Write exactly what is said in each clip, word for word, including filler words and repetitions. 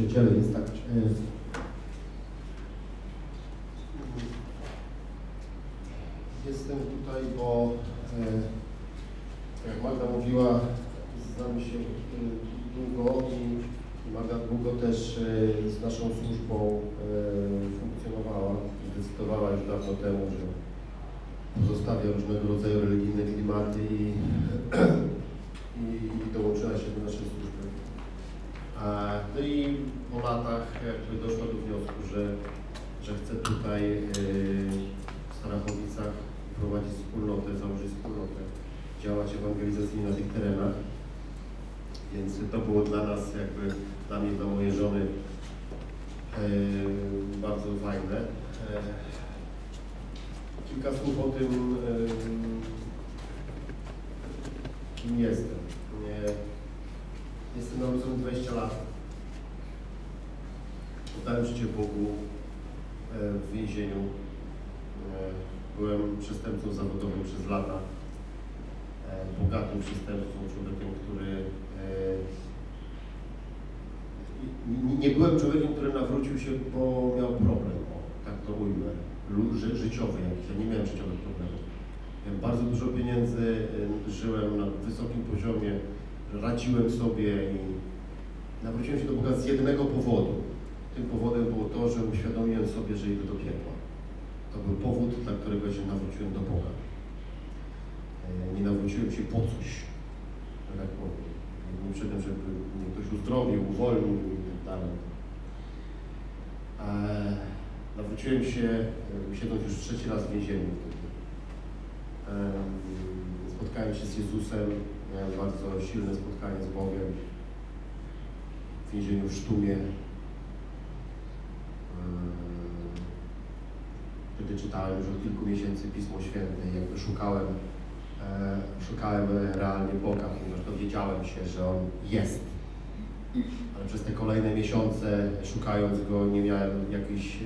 Niedzielę jest tak. Jestem tutaj, bo jak Magda mówiła, znamy się długo i Magda długo też z naszą służbą funkcjonowała. Zdecydowała już dawno temu, że pozostawia różnego rodzaju religijne klimaty i, i dołączyła się do naszej służby. No i po latach jakby doszła do wniosku, że, że chce tutaj w Starachowicach prowadzić wspólnotę, założyć wspólnotę, działać ewangelizacyjnie na tych terenach. Więc to było dla nas, jakby dla mnie, dla mojej żony bardzo fajne. Kilka słów o tym, kim jestem. Jestem nauczycielem dwadzieścia lat. Oddałem życie Bogu w więzieniu. Byłem przestępcą zawodowym przez lata. Bogatym przestępcą, człowiekiem, który... Nie byłem człowiekiem, który nawrócił się, bo miał problem. Tak to ujmę. Ży życiowy jakiś. Ja nie miałem życiowych problemów. Miałem bardzo dużo pieniędzy, żyłem na wysokim poziomie. Radziłem sobie i nawróciłem się do Boga z jednego powodu. Tym powodem było to, że uświadomiłem sobie, że idę do piekła. To był powód, dla którego się nawróciłem do Boga. Nie nawróciłem się po coś, tak powiem. Nie przedtem, żeby mnie ktoś uzdrowił, uwolnił i tak dalej. Nawróciłem się, siedząc już trzeci raz w więzieniu. Spotkałem się z Jezusem. Miałem bardzo silne spotkanie z Bogiem w więzieniu w Sztumie. Wtedy czytałem już od kilku miesięcy Pismo Święte, jakby szukałem, szukałem realnie Boga, ponieważ dowiedziałem się, że On jest. Ale przez te kolejne miesiące, szukając Go, nie miałem jakiejś...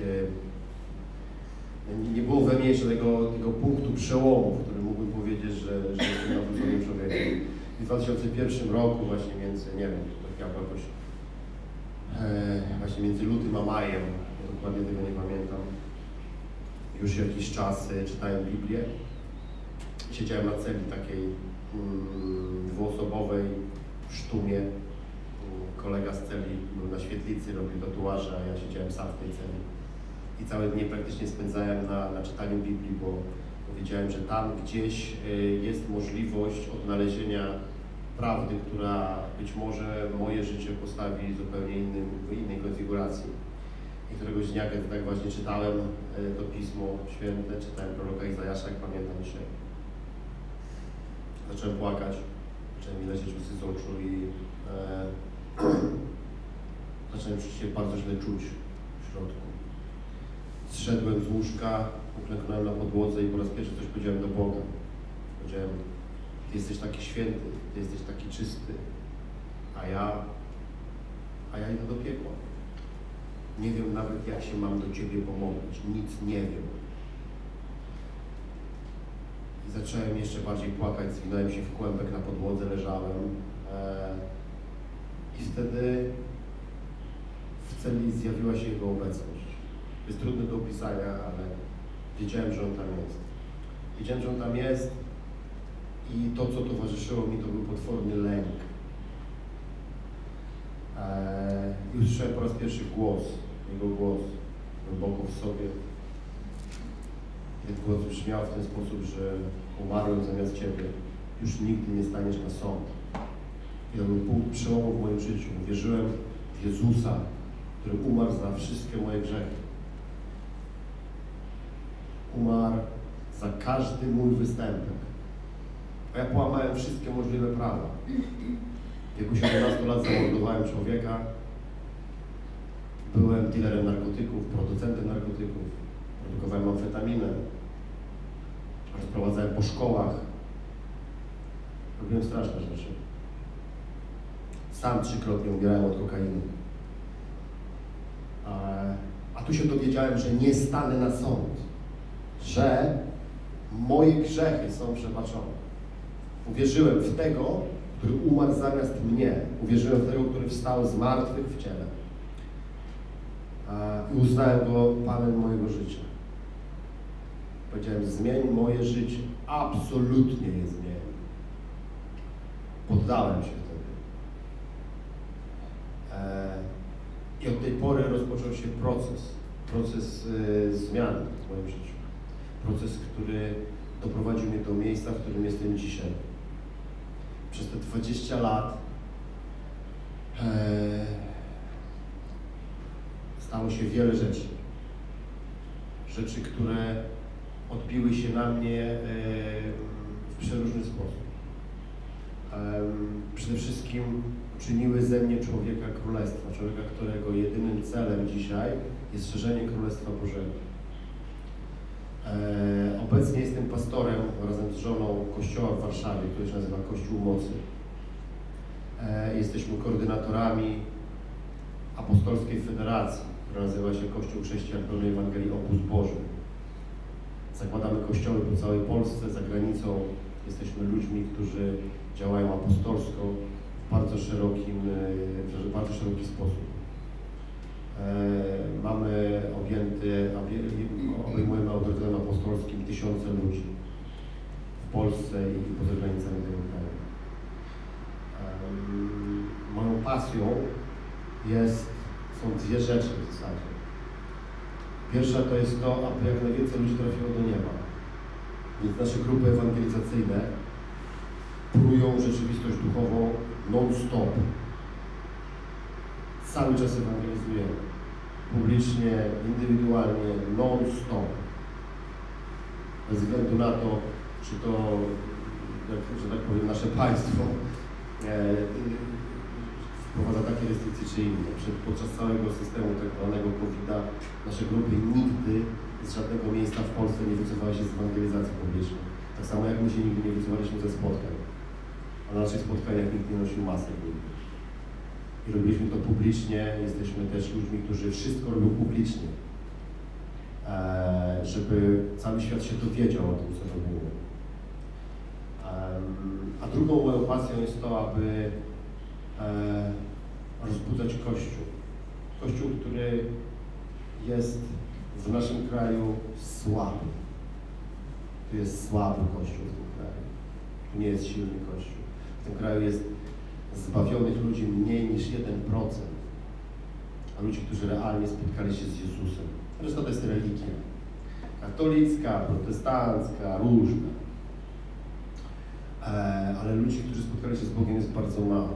Nie było we mnie jeszcze tego, tego punktu przełomu, w którym mógłbym powiedzieć, że, że jestem nawróconym człowiekiem. I w dwa tysiące pierwszym roku, właśnie między, nie wiem, to jakoś, e, właśnie między lutym a majem, dokładnie tego nie pamiętam, już jakiś czas e, czytałem Biblię. Siedziałem na celi takiej mm, dwuosobowej w Sztumie. Kolega z celi był na świetlicy, robił tatuaże, a ja siedziałem sam w tej celi. I całe dnie praktycznie spędzałem na, na czytaniu Biblii, bo powiedziałem, że tam gdzieś jest możliwość odnalezienia prawdy, która być może moje życie postawi zupełnie innym, w innej konfiguracji. I któregoś dnia, kiedy tak właśnie czytałem to Pismo Święte, czytałem proroka Izajasza, jak pamiętam dzisiaj. Zacząłem płakać, zacząłem mi lecieć łzy z oczu i e, zacząłem się bardzo źle czuć w środku. Zszedłem z łóżka, uklęknąłem na podłodze i po raz pierwszy coś powiedziałem do Boga. Powiedziałem, Ty jesteś taki święty, Ty jesteś taki czysty, a ja, a ja idę do piekła. Nie wiem nawet, jak się mam do Ciebie pomodlić, nic nie wiem. I zacząłem jeszcze bardziej płakać, zwinąłem się w kłębek, na podłodze leżałem. I wtedy w celi zjawiła się Jego obecność. Jest trudne do opisania, ale wiedziałem, że On tam jest. Wiedziałem, że On tam jest i to, co towarzyszyło mi, to był potworny lęk. Eee, I usłyszałem po raz pierwszy głos, Jego głos, głęboko w sobie. Ten głos brzmiał w ten sposób, że umarłem zamiast Ciebie. Już nigdy nie staniesz na sąd. I to był punkt przełomu w moim życiu. Wierzyłem w Jezusa, który umarł za wszystkie moje grzechy. Umarł za każdy mój występek. A ja połamałem wszystkie możliwe prawa. W wieku siedemnastu lat zamordowałem człowieka. Byłem dealerem narkotyków, producentem narkotyków. Produkowałem amfetaminę. Rozprowadzałem po szkołach. Robiłem straszne rzeczy. Sam trzykrotnie umierałem od kokainy. A tu się dowiedziałem, że nie stanę na sąd, że moje grzechy są przebaczone. Uwierzyłem w Tego, który umarł zamiast mnie. Uwierzyłem w Tego, który wstał z martwych w ciele. i uznałem Go Panem mojego życia. Powiedziałem, zmień moje życie. Absolutnie je zmień. Poddałem się wtedy. I od tej pory rozpoczął się proces. Proces zmian w moim życiu. Proces, który doprowadził mnie do miejsca, w którym jestem dzisiaj. Przez te dwadzieścia lat e, stało się wiele rzeczy. Rzeczy, które odbiły się na mnie e, w przeróżny sposób. E, przede wszystkim uczyniły ze mnie człowieka królestwa. Człowieka, którego jedynym celem dzisiaj jest szerzenie Królestwa Bożego. E, obecnie jestem pastorem razem z żoną kościoła w Warszawie, który się nazywa Kościół Mocy. E, jesteśmy koordynatorami Apostolskiej Federacji, która nazywa się Kościół Chrześcijan Pełnej Ewangelii Opus Boży. Zakładamy kościoły po całej Polsce, za granicą. Jesteśmy ludźmi, którzy działają apostolsko w bardzo, szerokim, w bardzo szeroki sposób. E, mamy objęty, obejmujemy autorytetem apostolskim tysiące ludzi w Polsce i poza granicami tego kraju. E, moją pasją jest, są dwie rzeczy w zasadzie. Pierwsza to jest to, aby jak najwięcej ludzi trafiło do nieba. Więc nasze grupy ewangelizacyjne prują rzeczywistość duchową non-stop. Cały czas ewangelizujemy, publicznie, indywidualnie, non-stop, bez względu na to, czy to, że tak powiem, nasze państwo e, wprowadza takie restrykcje, czy inne. Podczas całego systemu tak zwanego kowida nasze grupy nigdy z żadnego miejsca w Polsce nie wycofały się z ewangelizacji publicznej. Tak samo jak my się nigdy nie wycofaliśmy ze spotkań, a na naszych spotkaniach nikt nie nosił masek nigdy. I robiliśmy to publicznie, jesteśmy też ludźmi, którzy wszystko robią publicznie, żeby cały świat się dowiedział o tym, co robimy. A drugą moją pasją jest to, aby rozbudzać Kościół. Kościół, który jest w naszym kraju słaby. Tu jest słaby Kościół w tym kraju. Tu nie jest silny Kościół. W tym kraju jest zbawionych ludzi mniej niż jeden procent, a ludzi, którzy realnie spotkali się z Jezusem. Zresztą to jest religia. Katolicka, protestancka, różna. E, ale ludzi, którzy spotkali się z Bogiem, jest bardzo mało.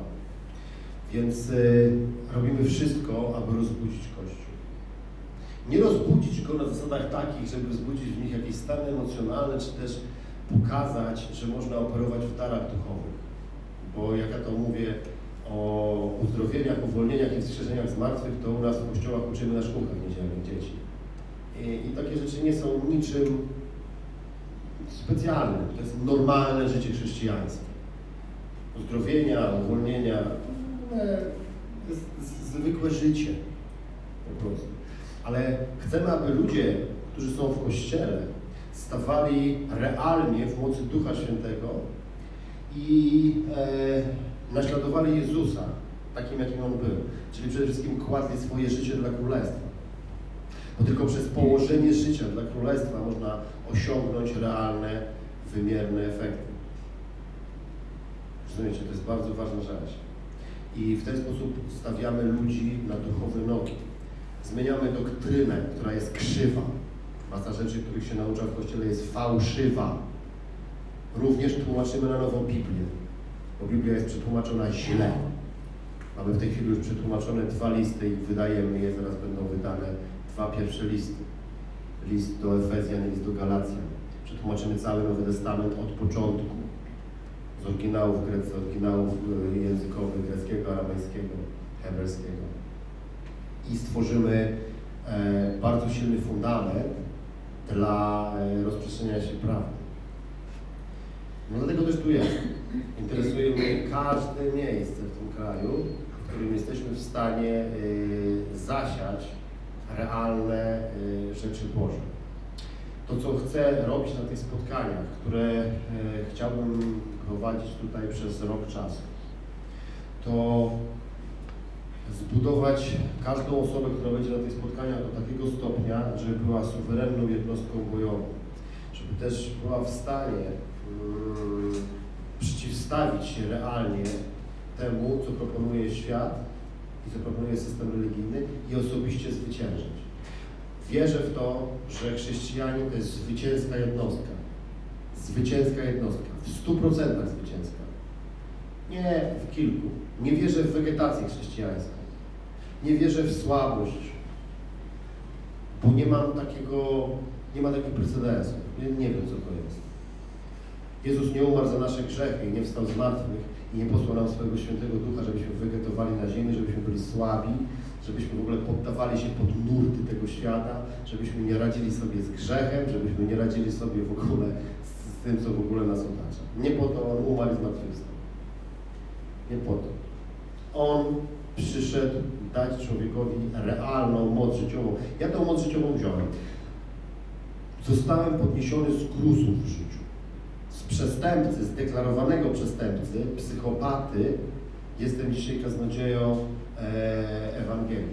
Więc y, robimy wszystko, aby rozbudzić Kościół. Nie rozbudzić go na zasadach takich, żeby wzbudzić w nich jakieś stany emocjonalne, czy też pokazać, że można operować w darach duchowych. Bo jak ja to mówię o uzdrowieniach, uwolnieniach i wskrzeszeniach zmartwych, to u nas w kościołach uczymy na szkółkach niedzielnych dzieci. I, I takie rzeczy nie są niczym specjalnym. To jest normalne życie chrześcijańskie. Uzdrowienia, uwolnienia, to jest zwykłe życie po prostu. Ale chcemy, aby ludzie, którzy są w kościele, stawali realnie w mocy Ducha Świętego i e, naśladowali Jezusa, takim jakim On był. Czyli przede wszystkim kładli swoje życie dla Królestwa. Bo tylko przez położenie życia dla Królestwa można osiągnąć realne, wymierne efekty. Rozumiecie, to jest bardzo ważna rzecz. I w ten sposób stawiamy ludzi na duchowe nogi. Zmieniamy doktrynę, która jest krzywa. Masa rzeczy, których się naucza w Kościele, jest fałszywa. Również tłumaczymy na nowo Biblię, bo Biblia jest przetłumaczona źle. Mamy w tej chwili już przetłumaczone dwa listy i wydajemy je, zaraz będą wydane dwa pierwsze listy. List do Efezjan i list do Galacjan. Przetłumaczymy cały Nowy Testament od początku, z oryginałów greckich, z oryginałów językowych greckiego, aramejskiego, hebrajskiego. I stworzymy e, bardzo silny fundament dla e, rozprzestrzeniania się prawa. No dlatego też tu jest. Interesuje mnie każde miejsce w tym kraju, w którym jesteśmy w stanie y, zasiać realne y, rzeczy Boże. To, co chcę robić na tych spotkaniach, które y, chciałbym prowadzić tutaj przez rok czasu, to zbudować każdą osobę, która będzie na tych spotkaniach do takiego stopnia, żeby była suwerenną jednostką bojową, żeby też była w stanie hmm, przeciwstawić się realnie temu, co proponuje świat i co proponuje system religijny i osobiście zwyciężyć. Wierzę w to, że chrześcijanin to jest zwycięska jednostka. Zwycięska jednostka. W stu procentach zwycięska. Nie w kilku. Nie wierzę w wegetację chrześcijańską. Nie wierzę w słabość, bo nie mam takiego, nie ma takich precedensów. Nie, nie wiem, co to jest. Jezus nie umarł za nasze grzechy i nie wstał z martwych i nie posłał nam swojego Świętego Ducha, żebyśmy wegetowali na ziemi, żebyśmy byli słabi, żebyśmy w ogóle poddawali się pod nurty tego świata, żebyśmy nie radzili sobie z grzechem, żebyśmy nie radzili sobie w ogóle z, z tym, co w ogóle nas otacza. Nie po to On umarł z martwychwstał. Nie po to. On przyszedł dać człowiekowi realną moc życiową. Ja tą moc życiową wziąłem. Zostałem podniesiony z gruzów w życiu. Z przestępcy, zdeklarowanego przestępcy, psychopaty, jestem dzisiaj kaznodzieją e, Ewangelii,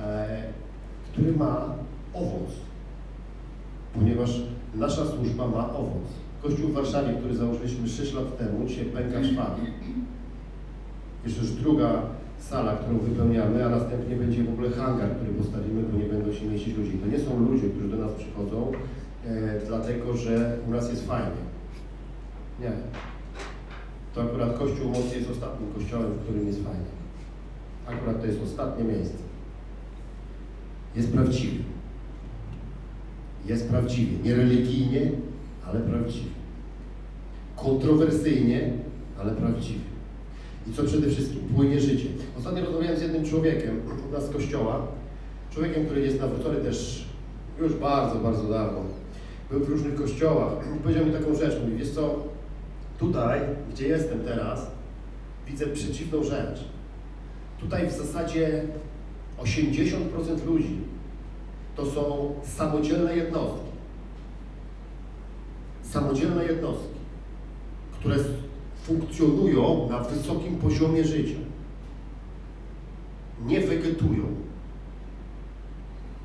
e, który ma owoc, ponieważ nasza służba ma owoc. Kościół w Warszawie, który założyliśmy sześć lat temu, dzisiaj pęka szwami. Jest już druga sala, którą wypełniamy, a następnie będzie w ogóle hangar, który postawimy, bo nie będą się mieścić ludzi. To nie są ludzie, którzy do nas przychodzą, E, dlatego, że u nas jest fajnie. Nie. To akurat Kościół Mocy jest ostatnim kościołem, w którym jest fajnie. Akurat to jest ostatnie miejsce. Jest prawdziwy. Jest prawdziwy. Nie religijnie, ale prawdziwy. Kontrowersyjnie, ale prawdziwy. I co przede wszystkim? Płynie życie. Ostatnio rozmawiałem z jednym człowiekiem u nas z kościoła. Człowiekiem, który jest nawrócony też już bardzo, bardzo dawno. Był w różnych kościołach i powiedział mi taką rzecz, mówi, wiesz co, tutaj, gdzie jestem teraz, widzę przeciwną rzecz. Tutaj w zasadzie osiemdziesiąt procent ludzi to są samodzielne jednostki. Samodzielne jednostki, które funkcjonują na wysokim poziomie życia. Nie wegetują.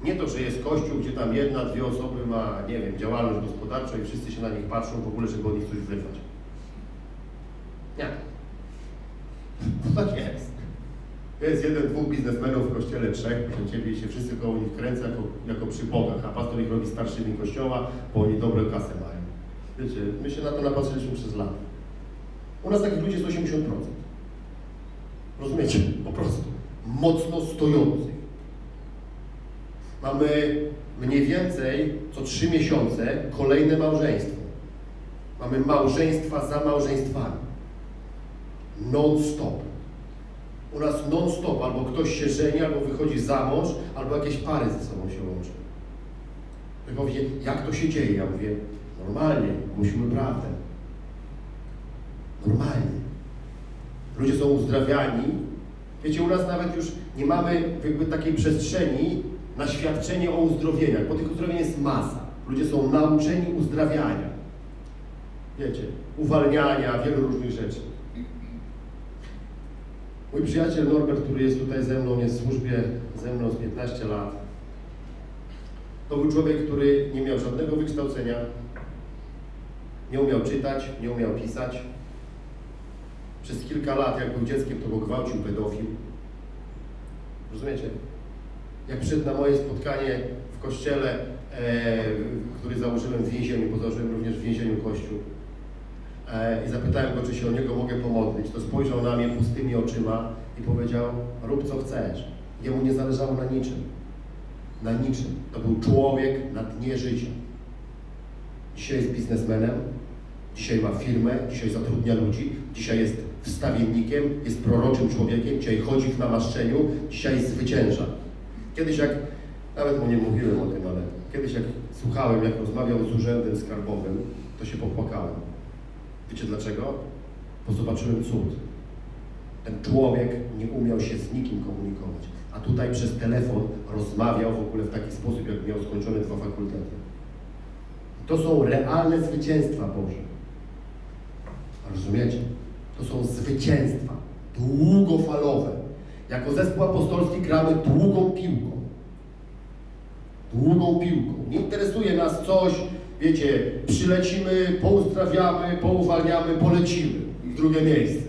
Nie to, że jest kościół, gdzie tam jedna, dwie osoby ma, nie wiem, działalność gospodarczą i wszyscy się na nich patrzą w ogóle, żeby od nich coś wyrwać. Nie. To tak jest. Jest jeden, dwóch biznesmenów w kościele, trzech, proszę Ciebie, i się wszyscy koło nich kręcą jako, jako przy bogach, a pastor ich robi starszymi kościoła, bo oni dobre kasę mają. Wiecie, my się na to napatrzyliśmy przez lata. U nas takich ludzi jest osiemdziesiąt procent. Rozumiecie? Po prostu. Mocno stojących. Mamy mniej więcej co trzy miesiące kolejne małżeństwo. Mamy małżeństwa za małżeństwami. Non-stop. U nas non-stop albo ktoś się żeni, albo wychodzi za mąż, albo jakieś pary ze sobą się łączą. Ktoś powie, jak to się dzieje? Ja mówię, normalnie, musimy prawdę. Normalnie. Ludzie są uzdrawiani. Wiecie, u nas nawet już nie mamy jakby takiej przestrzeni na świadczenie o uzdrowieniach, bo tych uzdrowień jest masa. Ludzie są nauczeni uzdrawiania, wiecie, uwalniania, wielu różnych rzeczy. Mój przyjaciel Norbert, który jest tutaj ze mną, jest w służbie ze mną z piętnaście lat, to był człowiek, który nie miał żadnego wykształcenia, nie umiał czytać, nie umiał pisać. Przez kilka lat, jak był dzieckiem, to go gwałcił pedofil. Rozumiecie? Jak przyszedł na moje spotkanie w kościele, e, który założyłem w więzieniu, bo założyłem również w więzieniu kościół, e, i zapytałem go, czy się o niego mogę pomodlić, to spojrzał na mnie pustymi oczyma i powiedział, rób co chcesz. Jemu nie zależało na niczym. Na niczym. To był człowiek na dnie życia. Dzisiaj jest biznesmenem, dzisiaj ma firmę, dzisiaj zatrudnia ludzi, dzisiaj jest wstawiennikiem, jest proroczym człowiekiem, dzisiaj chodzi w namaszczeniu, dzisiaj zwycięża. Kiedyś jak, nawet mu nie mówiłem o tym, ale kiedyś jak słuchałem, jak rozmawiał z urzędem skarbowym, to się popłakałem. Wiecie dlaczego? Bo zobaczyłem cud. Ten człowiek nie umiał się z nikim komunikować, a tutaj przez telefon rozmawiał w ogóle w taki sposób, jak miał skończone dwa fakultety. To są realne zwycięstwa Boże. Rozumiecie? To są zwycięstwa długofalowe. Jako zespół apostolski gramy długą piłką. Długą piłką. Nie interesuje nas coś, wiecie, przylecimy, poustrawiamy, pouwalniamy, polecimy i w drugie miejsce.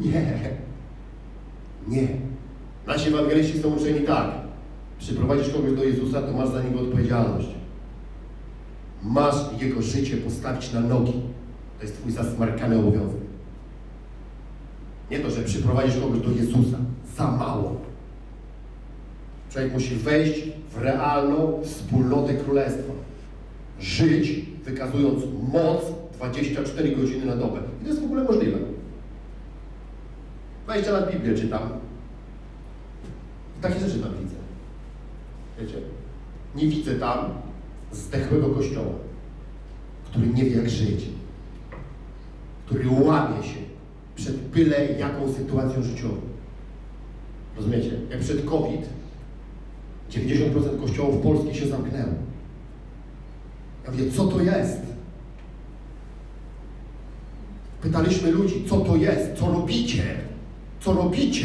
Nie. Nie. Nasi ewangeliści są uczeni tak. Przyprowadzisz kogoś do Jezusa, to masz za niego odpowiedzialność. Masz jego życie postawić na nogi. To jest twój zasmarkany obowiązek. Nie to, że przyprowadzisz kogoś do Jezusa. Za mało. Człowiek musi wejść w realną wspólnotę królestwa. Żyć, wykazując moc dwadzieścia cztery godziny na dobę. I to jest w ogóle możliwe. Wejścia na Biblię czytam. I takie rzeczy tam widzę. Wiecie? Nie widzę tam zdechłego kościoła, który nie wie jak żyć. Który łamie się przed byle jaką sytuacją życiową. Rozumiecie? Jak przed COVID dziewięćdziesiąt procent kościołów polskich się zamknęło. Ja mówię, co to jest? Pytaliśmy ludzi, co to jest? Co robicie? Co robicie?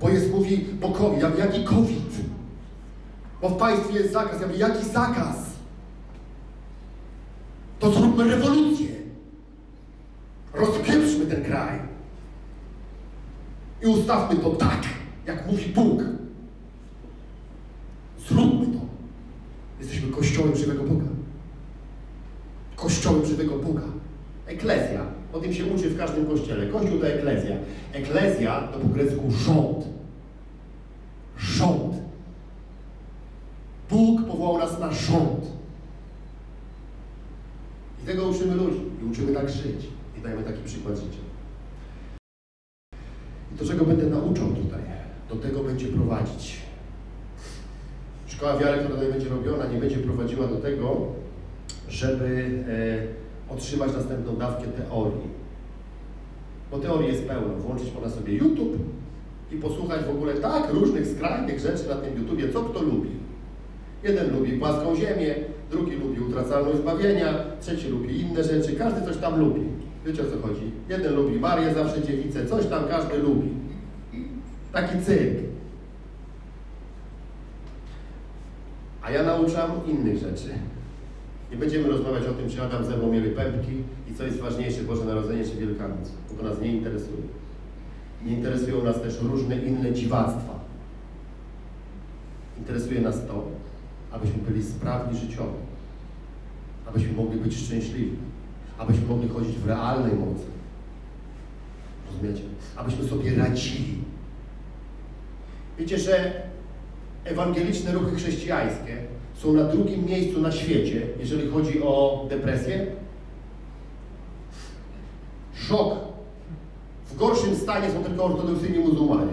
Bo jest, mówi, bo COVID. Ja mówię, jaki COVID? Bo w państwie jest zakaz. Ja mówię, jaki zakaz? To zróbmy rewolucję. Rozpieprzmy ten kraj. I ustawmy to tak, jak mówi Bóg. Zróbmy to. Jesteśmy Kościołem żywego Boga. Kościołem żywego Boga. Eklezja. O tym się uczy w każdym kościele. Kościół to eklezja. Eklezja to po grecku rząd. Rząd. Bóg powołał nas na rząd. I tego uczymy ludzi. I uczymy tak żyć. I dajmy taki przykład życia. I to, czego będę nauczał tutaj, do tego będzie prowadzić. Szkoła wiary, która tutaj będzie robiona, nie będzie prowadziła do tego, żeby e, otrzymać następną dawkę teorii. Bo teorii jest pełno. Włączyć można sobie YouTube i posłuchać w ogóle tak różnych skrajnych rzeczy na tym YouTubie, co kto lubi. Jeden lubi płaską ziemię, drugi lubi utracalność zbawienia, trzeci lubi inne rzeczy, każdy coś tam lubi. Wiecie o co chodzi? Jeden lubi Marię zawsze dziewicę, coś tam każdy lubi. Taki cyrk. A ja nauczam innych rzeczy. Nie będziemy rozmawiać o tym, czy Adam ze mną mieli pępki i co jest ważniejsze, Boże Narodzenie czy Wielkanoc. Bo to nas nie interesuje. Nie interesują nas też różne inne dziwactwa. Interesuje nas to, abyśmy byli sprawni życiowo, abyśmy mogli być szczęśliwi, abyśmy mogli chodzić w realnej mocy. Rozumiecie? Abyśmy sobie radzili. Wiecie, że ewangeliczne ruchy chrześcijańskie są na drugim miejscu na świecie, jeżeli chodzi o depresję. Szok. W gorszym stanie są tylko ortodoksyjni muzułmanie.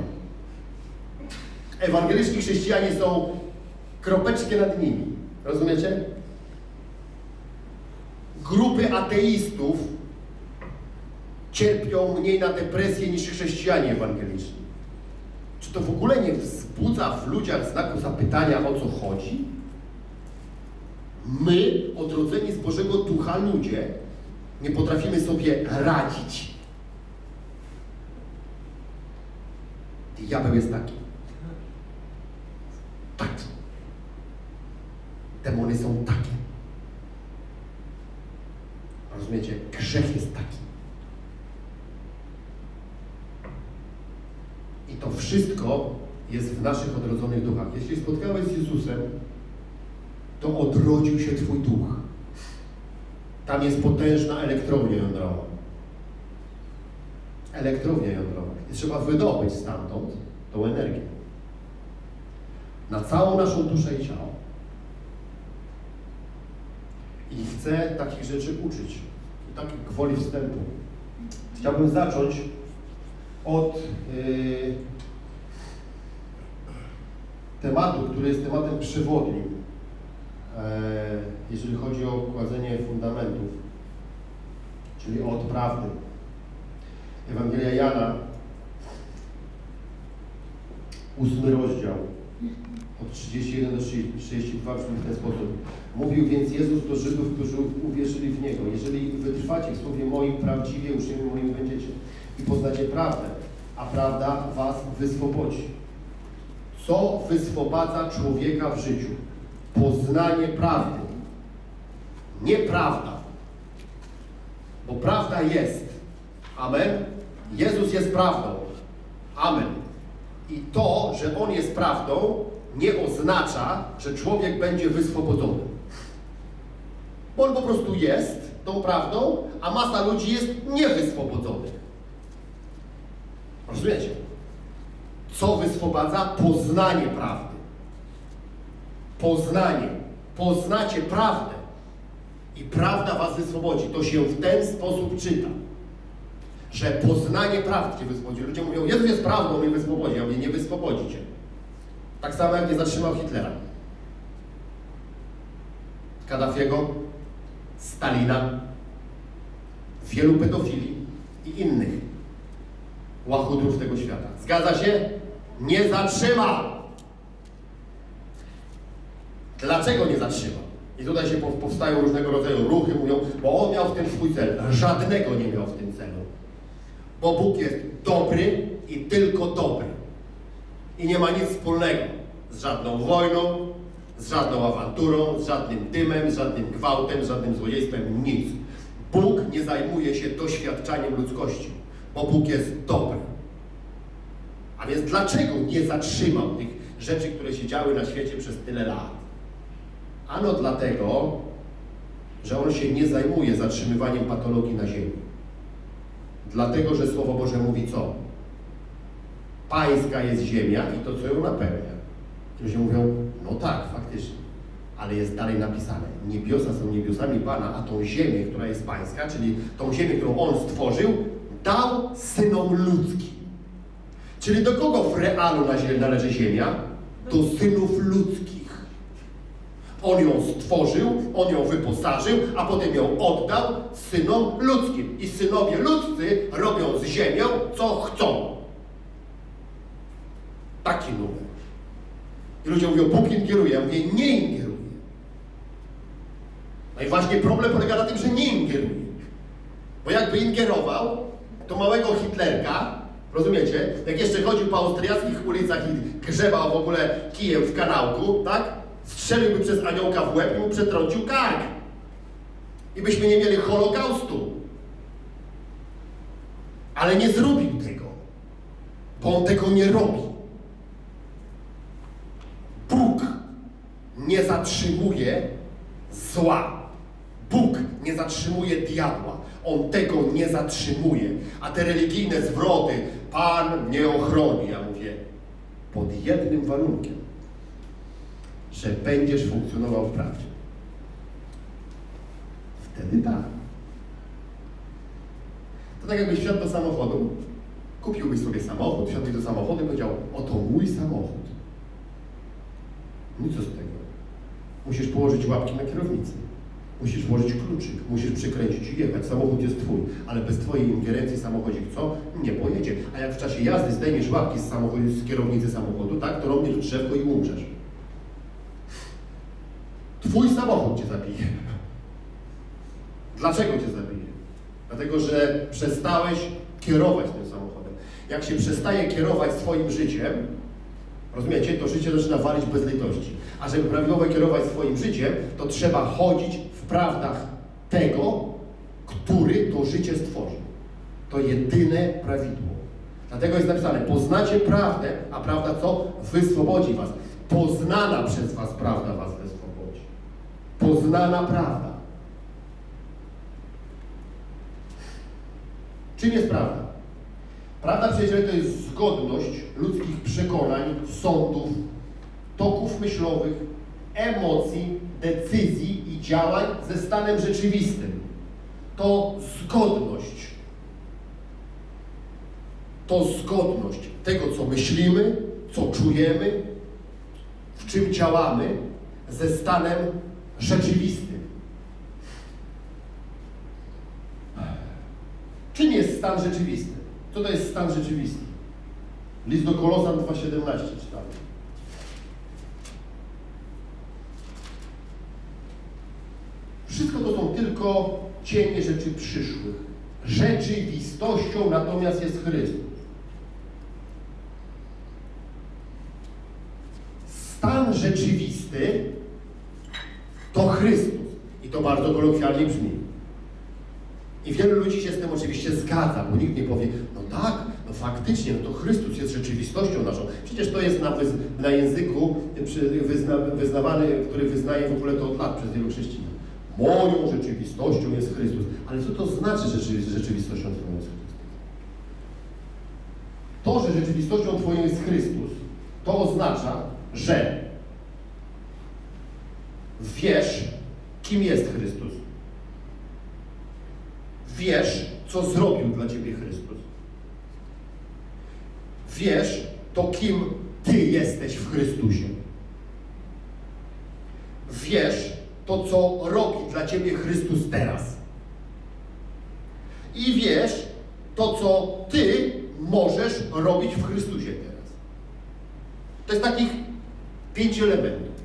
Ewangeliczni chrześcijanie są kropeczki nad nimi. Rozumiecie? Grupy ateistów cierpią mniej na depresję niż chrześcijanie ewangeliczni. Czy to w ogóle nie wzbudza w ludziach znaku zapytania, o co chodzi? My, odrodzeni z Bożego Ducha ludzie, nie potrafimy sobie radzić. Diabeł jest taki. Taki. Demony są takie. Rozumiecie? Grzech jest taki. I to wszystko jest w naszych odrodzonych duchach. Jeśli spotkałeś się z Jezusem, to odrodził się twój duch. Tam jest potężna elektrownia jądrowa. Elektrownia jądrowa. I trzeba wydobyć stamtąd tą energię. Na całą naszą duszę i ciało. I chcę takich rzeczy uczyć. I takich gwoli wstępu. Chciałbym zacząć od yy, tematu, który jest tematem przewodnim, yy, jeżeli chodzi o kładzenie fundamentów, czyli od prawdy. Ewangelia Jana, ósmy rozdział. Od trzydziestego pierwszego do trzydziestego drugiego w ten sposób. Mówił więc Jezus do Żydów, którzy uwierzyli w Niego. Jeżeli wytrwacie w słowie moim prawdziwie, uczniami moimi będziecie. i poznacie prawdę, a prawda was wyswobodzi. Co wyswobadza człowieka w życiu? Poznanie prawdy. Nieprawda. Bo prawda jest. Amen. Jezus jest prawdą. Amen. I to, że On jest prawdą, nie oznacza, że człowiek będzie wyswobodzony. Bo on po prostu jest tą prawdą, a masa ludzi jest niewyswobodzonych. Rozumiecie? Co wyswobadza? Poznanie prawdy. Poznanie. Poznacie prawdę i prawda was wyswobodzi. To się w ten sposób czyta, że poznanie prawdy cię wyswobodzi. Ludzie mówią, Jezus jest prawdą, mnie wyswobodzi. Ja mówię, nie wyswobodzi cię. Tak samo jak nie zatrzymał Hitlera, Kaddafiego, Stalina, wielu pedofili i innych łachudrów tego świata. Zgadza się? Nie zatrzyma! Dlaczego nie zatrzyma? I tutaj się powstają różnego rodzaju ruchy, mówią, bo on miał w tym swój cel. Żadnego nie miał w tym celu. Bo Bóg jest dobry i tylko dobry. I nie ma nic wspólnego z żadną wojną, z żadną awanturą, z żadnym dymem, z żadnym gwałtem, z żadnym złodziejstwem, nic. Bóg nie zajmuje się doświadczaniem ludzkości, bo Bóg jest dobry. A więc dlaczego nie zatrzymał tych rzeczy, które się działy na świecie przez tyle lat? Ano dlatego, że On się nie zajmuje zatrzymywaniem patologii na ziemi. Dlatego, że Słowo Boże mówi co? Pańska jest ziemia i to, co ją napełnia. Ludzie mówią, no tak, faktycznie, ale jest dalej napisane, niebiosa są niebiosami Pana, a tą ziemię, która jest pańska, czyli tą ziemię, którą On stworzył, dał synom ludzkim. Czyli do kogo w realu należy ziemia? Do synów ludzkich. On ją stworzył, On ją wyposażył, a potem ją oddał synom ludzkim. I synowie ludzcy robią z ziemią, co chcą. Taki numer. I ludzie mówią, Bóg ingeruje. Ja mówię, nie ingeruje. No i właśnie problem polega na tym, że nie ingeruje. Bo jakby ingerował, to małego Hitlerka, rozumiecie, jak jeszcze chodził po austriackich ulicach i grzebał w ogóle kijem w kanałku, tak? Strzeliłby przez aniołka w łeb i mu przetrącił kark. I byśmy nie mieli Holokaustu. Ale nie zrobił tego. Bo on tego nie robi. Bóg nie zatrzymuje zła. Bóg nie zatrzymuje diabła. On tego nie zatrzymuje. A te religijne zwroty, Pan mnie ochroni, ja mówię, pod jednym warunkiem, że będziesz funkcjonował w prawdzie. Wtedy tak. To tak jakbyś wsiadł do samochodu, kupiłbyś sobie samochód, wsiadłbyś do samochodu i powiedział, oto mój samochód. Nic z tego. Musisz położyć łapki na kierownicy. Musisz włożyć kluczyk, musisz przykręcić i jechać. Samochód jest twój, ale bez twojej ingerencji samochodzik co? Nie pojedzie. A jak w czasie jazdy zdejmiesz łapki z, samochodu, z kierownicy samochodu, tak, to robisz drzewko i umrzesz. Twój samochód cię zabije. Dlaczego cię zabije? Dlatego, że przestałeś kierować tym samochodem. Jak się przestaje kierować swoim życiem, rozumiecie? To życie zaczyna walić bez litości. A żeby prawidłowo kierować swoim życiem, to trzeba chodzić w prawdach tego, który to życie stworzył. To jedyne prawidło. Dlatego jest napisane, poznacie prawdę, a prawda co? Wyswobodzi was. Poznana przez was prawda was wyswobodzi. Poznana prawda. Czym jest prawda? Prawda przyjaciele to jest zgodność ludzkich przekonań, sądów, toków myślowych, emocji, decyzji i działań ze stanem rzeczywistym. To zgodność. To zgodność tego, co myślimy, co czujemy, w czym działamy, ze stanem rzeczywistym. Czym jest stan rzeczywisty? Co to jest stan rzeczywisty? List do Kolozan dwa siedemnaście czytamy. Wszystko to są tylko cienie rzeczy przyszłych, Rzeczywistością natomiast jest Chrystus. Stan rzeczywisty to Chrystus. I to bardzo kolokwialnie brzmi. I wielu ludzi się z tym oczywiście zgadza, bo nikt nie powie, no tak, no faktycznie, no to Chrystus jest rzeczywistością naszą. Przecież to jest na, wyz na języku wyzna wyznawany, który wyznaje w ogóle to od lat przez wielu chrześcijan. Moją rzeczywistością jest Chrystus. Ale co to znaczy, że rzeczywistością Twoją jest Chrystus? To, że rzeczywistością Twoją jest Chrystus, to oznacza, że wiesz, kim jest Chrystus. Wiesz, co zrobił dla Ciebie Chrystus. Wiesz to, kim Ty jesteś w Chrystusie. Wiesz to, co robi dla Ciebie Chrystus teraz. I wiesz to, co Ty możesz robić w Chrystusie teraz. To jest takich pięć elementów.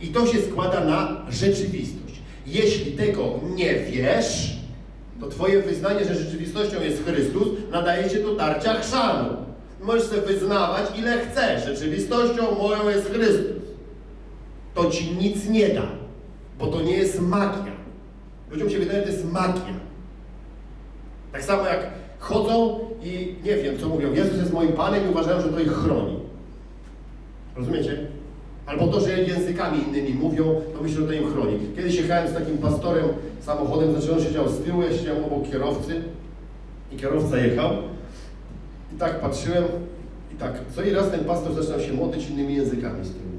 I to się składa na rzeczywistość. Jeśli tego nie wiesz, to Twoje wyznanie, że rzeczywistością jest Chrystus, nadaje się do tarcia chrzanu. Możesz sobie wyznawać, ile chcesz. Rzeczywistością moją jest Chrystus. To Ci nic nie da, bo to nie jest magia. Ludziom się wydaje, że to jest magia. Tak samo jak chodzą i nie wiem, co mówią, Jezus jest moim Panem i uważają, że to ich chroni. Rozumiecie? Albo to, że językami innymi mówią, to myślę, że to im chroni. Kiedyś jechałem z takim pastorem samochodem, znaczy on siedział z tyłu, ja siedziałem obok kierowcy i kierowca jechał. I tak patrzyłem i tak, co i raz ten pastor zaczynał się modlić innymi językami z tyłu.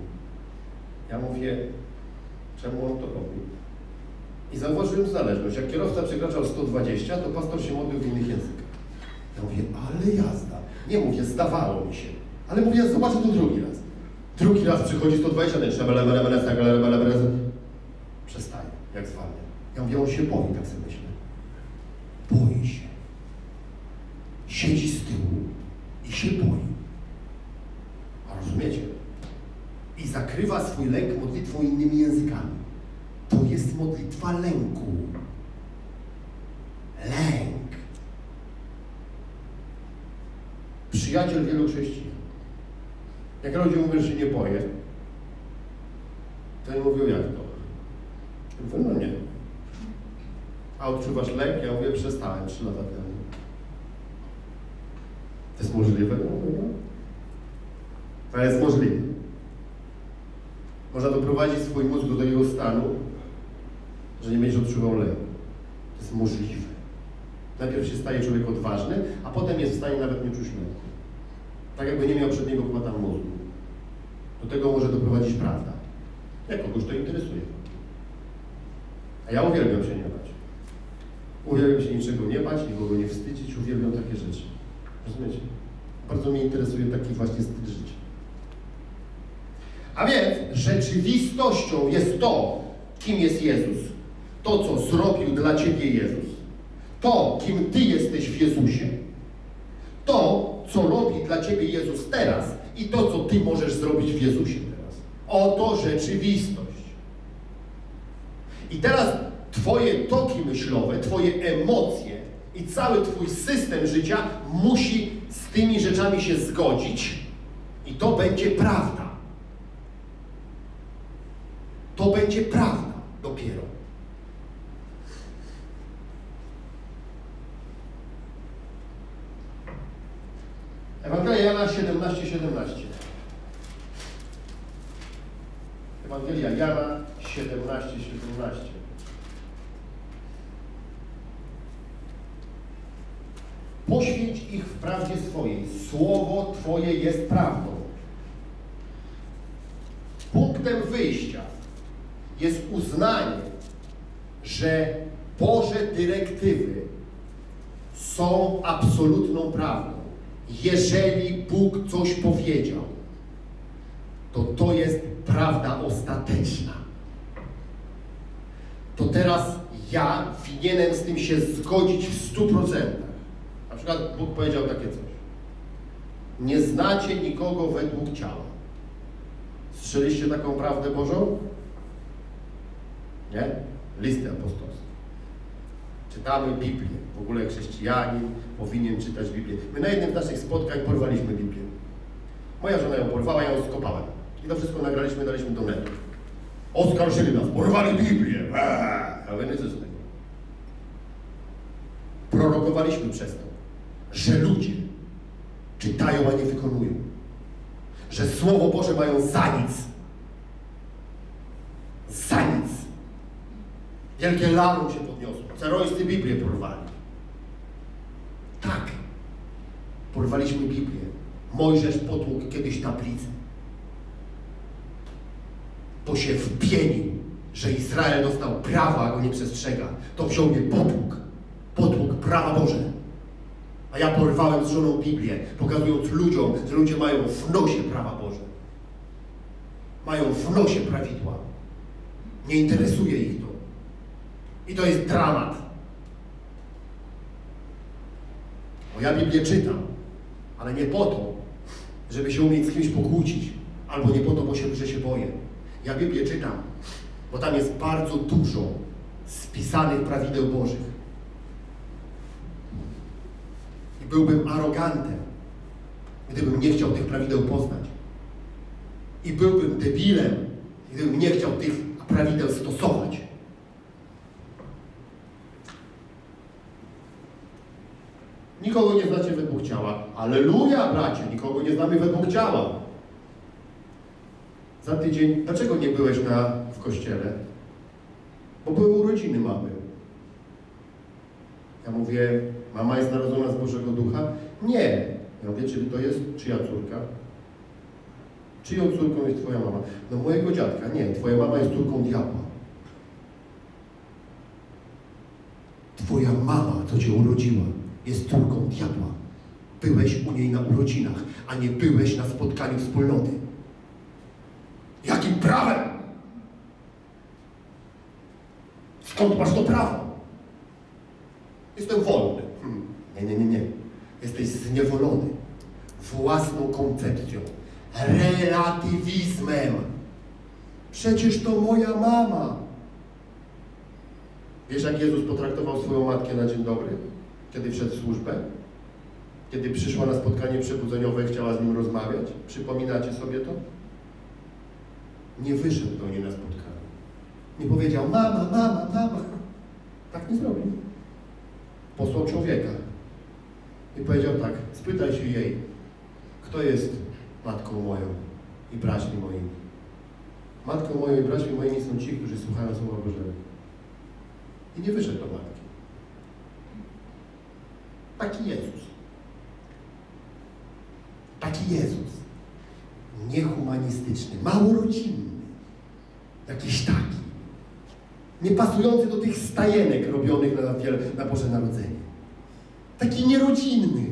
Ja mówię, czemu on to robi? I zauważyłem zależność. Jak kierowca przekraczał sto dwadzieścia, to pastor się modlił w innych językach. Ja mówię, ale jazda. Nie mówię, zdawało mi się. Ale mówię, zobaczę to drugi raz. Drugi raz przychodzi sto dwadzieścia, ten trzeba przestaje, jak zwalnia. Ja mówię, on się boi, tak sobie myślę. Boi się. Siedzi z tyłu i się boi. A rozumiecie? I zakrywa swój lęk modlitwą innymi językami. To jest modlitwa lęku. Lęk. Przyjaciel wielu chrześcijan. Jak ludzie mówią, że nie boję, to oni mówią, jak to? Ja mówię, no nie. A odczuwasz lęk? Ja mówię, przestałem trzy lata temu. To jest możliwe? Ja mówię, no. To jest możliwe. Można doprowadzić swój mózg do takiego stanu, że nie będziesz odczuwał lęku. To jest możliwe. Najpierw się staje człowiek odważny, a potem jest w stanie nawet nie czuć lęku. Tak jakby nie miał przedniego kłada mózgu. Do tego może doprowadzić prawda. Jak kogoś to interesuje. A ja uwielbiam się nie bać. Uwielbiam się niczego nie bać, nikogo nie wstydzić, uwielbiam takie rzeczy. Rozumiecie? Bardzo mnie interesuje taki właśnie styl życia. A więc rzeczywistością jest to, kim jest Jezus. To, co zrobił dla Ciebie Jezus. To, kim Ty jesteś w Jezusie. To, co robi dla Ciebie Jezus teraz i to, co Ty możesz zrobić w Jezusie teraz. Oto rzeczywistość. I teraz Twoje toki myślowe, Twoje emocje i cały Twój system życia musi z tymi rzeczami się zgodzić i to będzie prawda. To będzie prawda dopiero. Ewangelia Jana siedemnaście siedemnaście. Ewangelia Jana siedemnaście siedemnaście. Poświęć ich w prawdzie swojej. Słowo Twoje jest prawdą. Punktem wyjścia jest uznanie, że Boże dyrektywy są absolutną prawdą. Jeżeli Bóg coś powiedział, to to jest prawda ostateczna. To teraz ja winienem z tym się zgodzić w stu procentach. Na przykład Bóg powiedział takie coś. Nie znacie nikogo według ciała. Słyszeliście taką prawdę Bożą? Nie? Listy apostolskie. Czytamy Biblię. W ogóle chrześcijanin powinien czytać Biblię. My na jednym z naszych spotkań porwaliśmy Biblię. Moja żona ją porwała, ja ją skopałem. I to wszystko nagraliśmy, daliśmy do netu. Oskarżyli nas, porwali Biblię. Eee, ale nie ze tego. Prorokowaliśmy przez to, że ludzie czytają, a nie wykonują. Że Słowo Boże mają za nic. Za nic. Wielkie larum się podniosło. Cerojscy Biblię porwali. Tak. Porwaliśmy Biblię. Mojżesz potłukł kiedyś tablicę. To się wpienił, że Izrael dostał prawa, a go nie przestrzega. To wziął mnie potłuk. Potłuk prawa Boże. A ja porwałem z żoną Biblię, pokazując ludziom, że ludzie mają w nosie prawa Boże. Mają w nosie prawidła. Nie interesuje ich to. I to jest dramat. Bo ja Biblię czytam, ale nie po to, żeby się umieć z kimś pokłócić, albo nie po to, bo się, że się boję. Ja Biblię czytam, bo tam jest bardzo dużo spisanych prawideł Bożych. I byłbym arogantem, gdybym nie chciał tych prawideł poznać. I byłbym debilem, gdybym nie chciał tych prawideł stosować. Nikogo nie znacie według ciała. Alleluja, bracie, nikogo nie znamy według ciała. Za tydzień, dlaczego nie byłeś na, w kościele? Bo były urodziny mamy. Ja mówię, mama jest narodzona z Bożego Ducha? Nie. Ja mówię, czy to jest czyja córka? Czyją córką jest twoja mama? No mojego dziadka. Nie, twoja mama jest córką diabła. Twoja mama, co cię urodziła, jest córką diabła. Byłeś u niej na urodzinach, a nie byłeś na spotkaniu wspólnoty. Jakim prawem? Skąd masz to prawo? Jestem wolny. Hmm. Nie, nie, nie, nie. Jesteś zniewolony własną koncepcją, relatywizmem. Przecież to moja mama. Wiesz, jak Jezus potraktował swoją matkę na dzień dobry? Kiedy wszedł w służbę? Kiedy przyszła na spotkanie przebudzeniowe i chciała z nim rozmawiać? Przypominacie sobie to? Nie wyszedł do niej na spotkanie. Nie powiedział, mama, mama, mama. Tak nie zrobił. Posłał człowieka. I powiedział tak, spytaj się jej, kto jest matką moją i braćmi moimi. Matką moją i braćmi moimi są ci, którzy słuchają Słowa Bożego. I nie wyszedł do matki. Taki Jezus. Taki Jezus. Niehumanistyczny, małorodzinny. Jakiś taki. Niepasujący do tych stajenek robionych na, na Boże Narodzenie. Taki nierodzinny.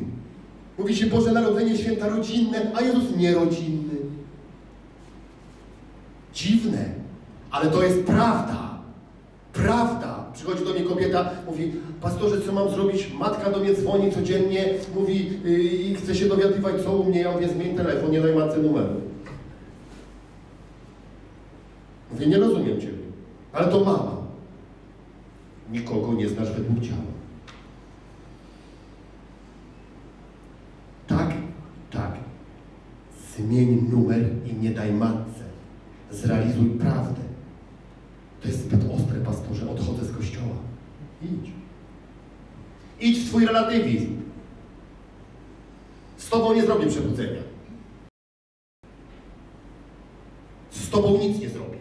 Mówi się Boże Narodzenie, święta rodzinne, a Jezus nierodzinny. Dziwne, ale to jest prawda. Prawda. Przychodzi do mnie kobieta, mówi, pastorze, co mam zrobić? Matka do mnie dzwoni codziennie, mówi yy, i chce się dowiadywać, co u mnie. Ja mówię, zmień telefon, nie daj matce numeru. Mówię, nie rozumiem ciebie, ale to mama. Nikogo nie znasz według ciała. Tak, tak. Zmień numer i nie daj matce. Zrealizuj prawdę. To jest zbyt ostre, pastorze, odchodzę z kościoła. Idź. Idź w swój relatywizm. Z tobą nie zrobię przebudzenia. Z tobą nic nie zrobię.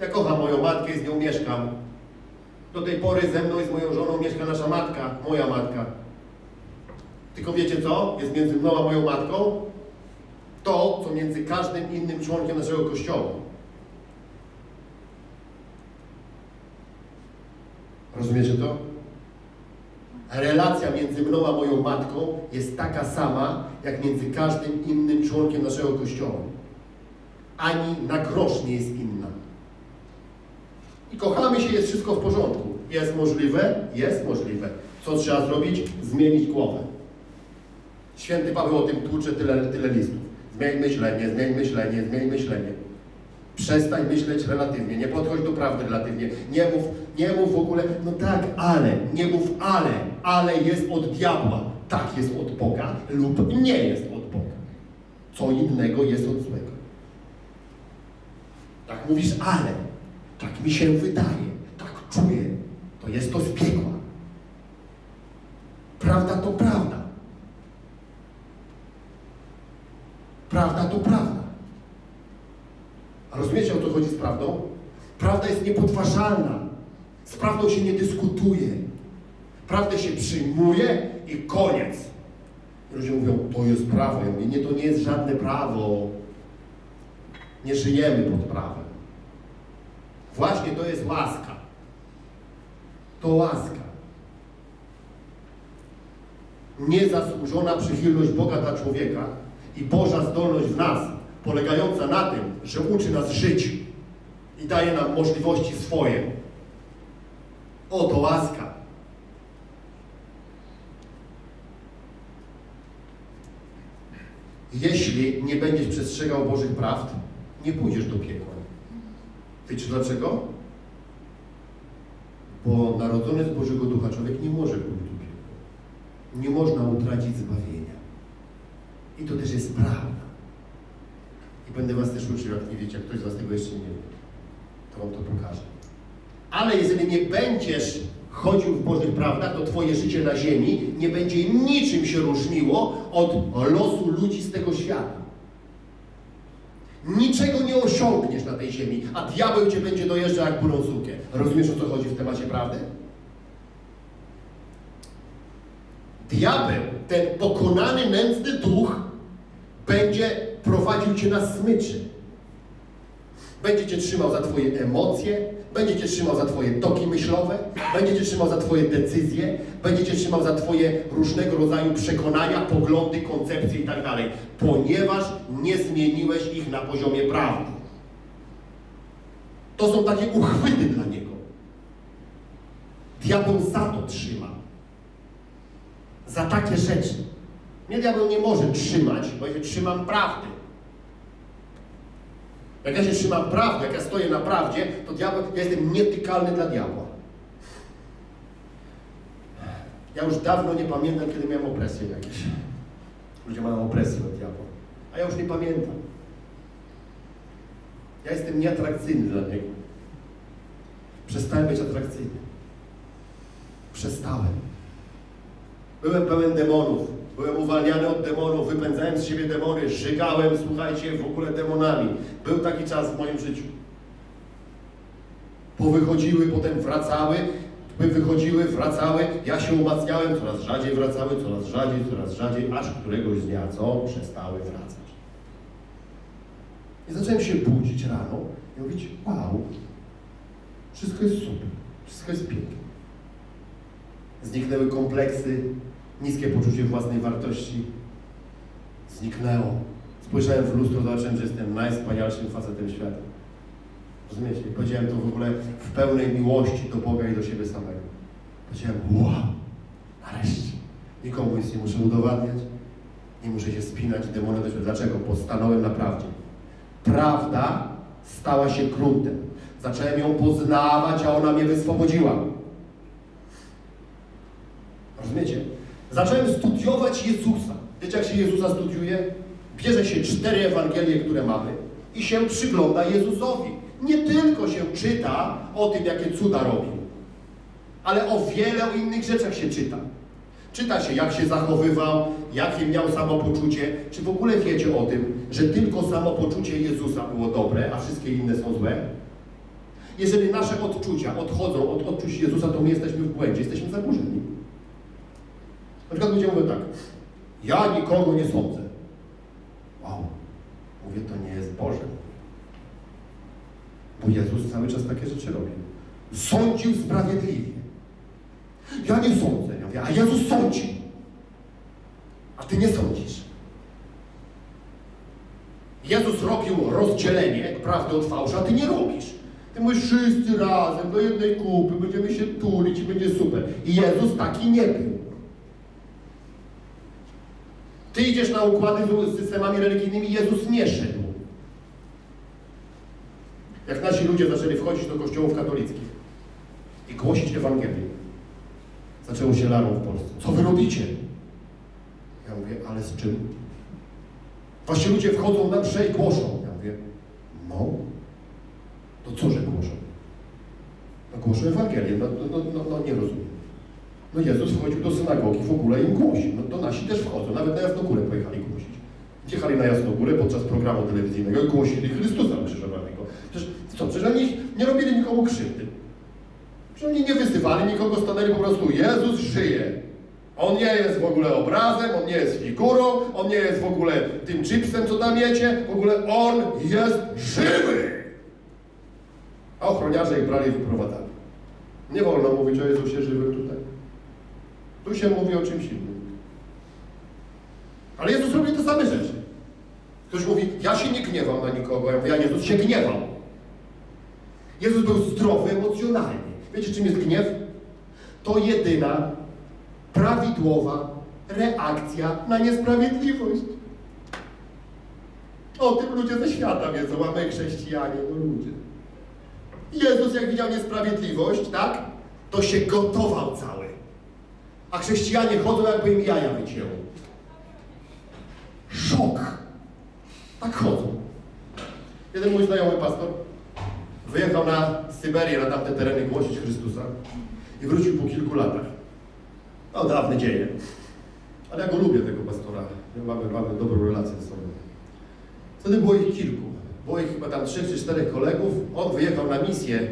Ja kocham moją matkę i z nią mieszkam. Do tej pory ze mną i z moją żoną mieszka nasza matka, moja matka. Tylko wiecie co jest między mną a moją matką? To, co między każdym innym członkiem naszego kościoła. Rozumiecie to? Relacja między mną a moją matką jest taka sama, jak między każdym innym członkiem naszego kościoła. Ani na grosz nie jest inna. I kochamy się, jest wszystko w porządku. Jest możliwe? Jest możliwe. Co trzeba zrobić? Zmienić głowę. Święty Paweł o tym tłucze tyle, tyle listów. Zmień myślenie, zmień myślenie, zmień myślenie. Przestań myśleć relatywnie, nie podchodź do prawdy relatywnie, nie mów, nie mów w ogóle, no tak, ale, nie mów ale, ale jest od diabła, tak jest od Boga lub nie jest od Boga. Co innego jest od złego. Tak mówisz ale, tak mi się wydaje, tak czuję, to jest to z piekła. Prawda to prawda. Prawda to prawda. A rozumiecie, o co chodzi z prawdą? Prawda jest niepodważalna. Z prawdą się nie dyskutuje. Prawdę się przyjmuje i koniec. Ludzie mówią, to jest prawo. Ja mówię, nie, to nie jest żadne prawo. Nie żyjemy pod prawem. Właśnie to jest łaska. To łaska. Niezasłużona przychylność Boga dla człowieka i Boża zdolność w nas, polegająca na tym, że uczy nas żyć i daje nam możliwości swoje. Oto łaska. Jeśli nie będziesz przestrzegał Bożych prawd, nie pójdziesz do piekła. Wiecie dlaczego? Bo narodzony z Bożego Ducha człowiek nie może pójść do piekła. Nie można utracić zbawienia. I to też jest prawda. I będę was też uczył, jak nie wiecie, jak ktoś z was tego jeszcze nie wie, to wam to pokażę. Ale jeżeli nie będziesz chodził w Bożych prawdach, to twoje życie na ziemi nie będzie niczym się różniło od losu ludzi z tego świata. Niczego nie osiągniesz na tej ziemi, a diabeł cię będzie dojeżdżał jak górą sukę. Rozumiesz, o co chodzi w temacie prawdy? Diabeł, ten pokonany, nędzny duch, będzie prowadził cię na smyczy. Będzie cię trzymał za twoje emocje, będzie cię trzymał za twoje toki myślowe, będzie cię trzymał za twoje decyzje, będzie cię trzymał za twoje różnego rodzaju przekonania, poglądy, koncepcje itd., ponieważ nie zmieniłeś ich na poziomie prawdy. To są takie uchwyty dla niego. Diabeł za to trzyma. Za takie rzeczy. Mnie diabeł nie może trzymać, bo ja się trzymam prawdy. Jak ja się trzymam prawdy, jak ja stoję na prawdzie, to diabeł, ja jestem nietykalny dla diabła. Ja już dawno nie pamiętam, kiedy miałem opresję jakieś. Ludzie mają opresję od diabła. A ja już nie pamiętam. Ja jestem nieatrakcyjny dla niego. Przestałem być atrakcyjny. Przestałem. Byłem pełen demonów. Byłem uwalniany od demonów, wypędzałem z siebie demony, żygałem, słuchajcie, w ogóle demonami. Był taki czas w moim życiu. Powychodziły, potem wracały, wychodziły, wracały, ja się umacniałem, coraz rzadziej wracały, coraz rzadziej, coraz rzadziej, aż któregoś dnia, co? Przestały wracać. I zacząłem się budzić rano i mówić, wow, wszystko jest super, wszystko jest piękne. Zniknęły kompleksy. Niskie poczucie własnej wartości zniknęło. Spojrzałem w lustro, zobaczyłem, że jestem najwspanialszym facetem świata. Rozumiecie? Powiedziałem to w ogóle w pełnej miłości do Boga i do siebie samego. Powiedziałem, wow, nareszcie. Nikomu nic nie muszę udowadniać, nie muszę się spinać, demony do siebie. Dlaczego? Bo stanąłem na prawdzie. Prawda stała się gruntem. Zacząłem ją poznawać, a ona mnie wyswobodziła. Rozumiecie? Zacząłem studiować Jezusa. Wiecie, jak się Jezusa studiuje? Bierze się cztery Ewangelie, które mamy i się przygląda Jezusowi. Nie tylko się czyta o tym, jakie cuda robił, ale o wiele innych rzeczach się czyta. Czyta się, jak się zachowywał, jakie miał samopoczucie. Czy w ogóle wiecie o tym, że tylko samopoczucie Jezusa było dobre, a wszystkie inne są złe? Jeżeli nasze odczucia odchodzą od odczuć Jezusa, to my jesteśmy w błędzie, jesteśmy zaburzeni. Na przykład ludzie mówią tak, ja nikogo nie sądzę. Wow, mówię, to nie jest Boże. Bo Jezus cały czas takie rzeczy robi. Sądził sprawiedliwie. Ja nie sądzę. Ja mówię, a Jezus sądzi. A ty nie sądzisz. Jezus robił rozdzielenie prawdy od fałszu, a ty nie robisz. Ty mówisz, wszyscy razem, do jednej kupy, będziemy się tulić i będzie super. I Jezus taki nie był. Ty idziesz na układy z systemami religijnymi, Jezus nie szedł. jak nasi ludzie zaczęli wchodzić do kościołów katolickich i głosić Ewangelię, zaczęło się larą w Polsce. Co wy robicie? Ja mówię, ale z czym? Właśnie ludzie wchodzą na mszę i głoszą. Ja mówię, no, to co, że głoszą? No głoszą Ewangelię, no, no, no, no nie rozumiem. No Jezus wchodził do synagogi, w ogóle im głosi. No to nasi też wchodzą, nawet na Jasnogórę pojechali głosić. Jechali na Jasnogórę podczas programu telewizyjnego i głosili Chrystusa ukrzyżowanego. Przecież co, przecież oni nie robili nikomu krzywdy. Przecież oni nie wyzywali nikogo, stanęli po prostu, Jezus żyje. On nie jest w ogóle obrazem, on nie jest figurą, on nie jest w ogóle tym chipsem, co tam jecie, w ogóle on jest żywy. A ochroniarze ich brali i wyprowadzali. Nie wolno mówić o Jezusie żywym tutaj. Tu się mówi o czymś innym. Ale Jezus robi te same rzeczy. Ktoś mówi, ja się nie gniewam na nikogo. Ja mówię, ja Jezus się gniewał. Jezus był zdrowy emocjonalnie. Wiecie, czym jest gniew? To jedyna prawidłowa reakcja na niesprawiedliwość. O tym ludzie ze świata wiedzą, a my chrześcijanie, no ludzie. Jezus, jak widział niesprawiedliwość, tak? To się gotował cały. A chrześcijanie chodzą, jakby im jaja wycięło. Szok. Tak chodzą. Jeden mój znajomy pastor wyjechał na Syberię, na tamte tereny głosić Chrystusa i wrócił po kilku latach. No, dawne dzieje. Ale ja go lubię, tego pastora. My mamy, mamy dobrą relację ze sobą. Wtedy było ich kilku. Było ich chyba tam trzech czy czterech kolegów. On wyjechał na misję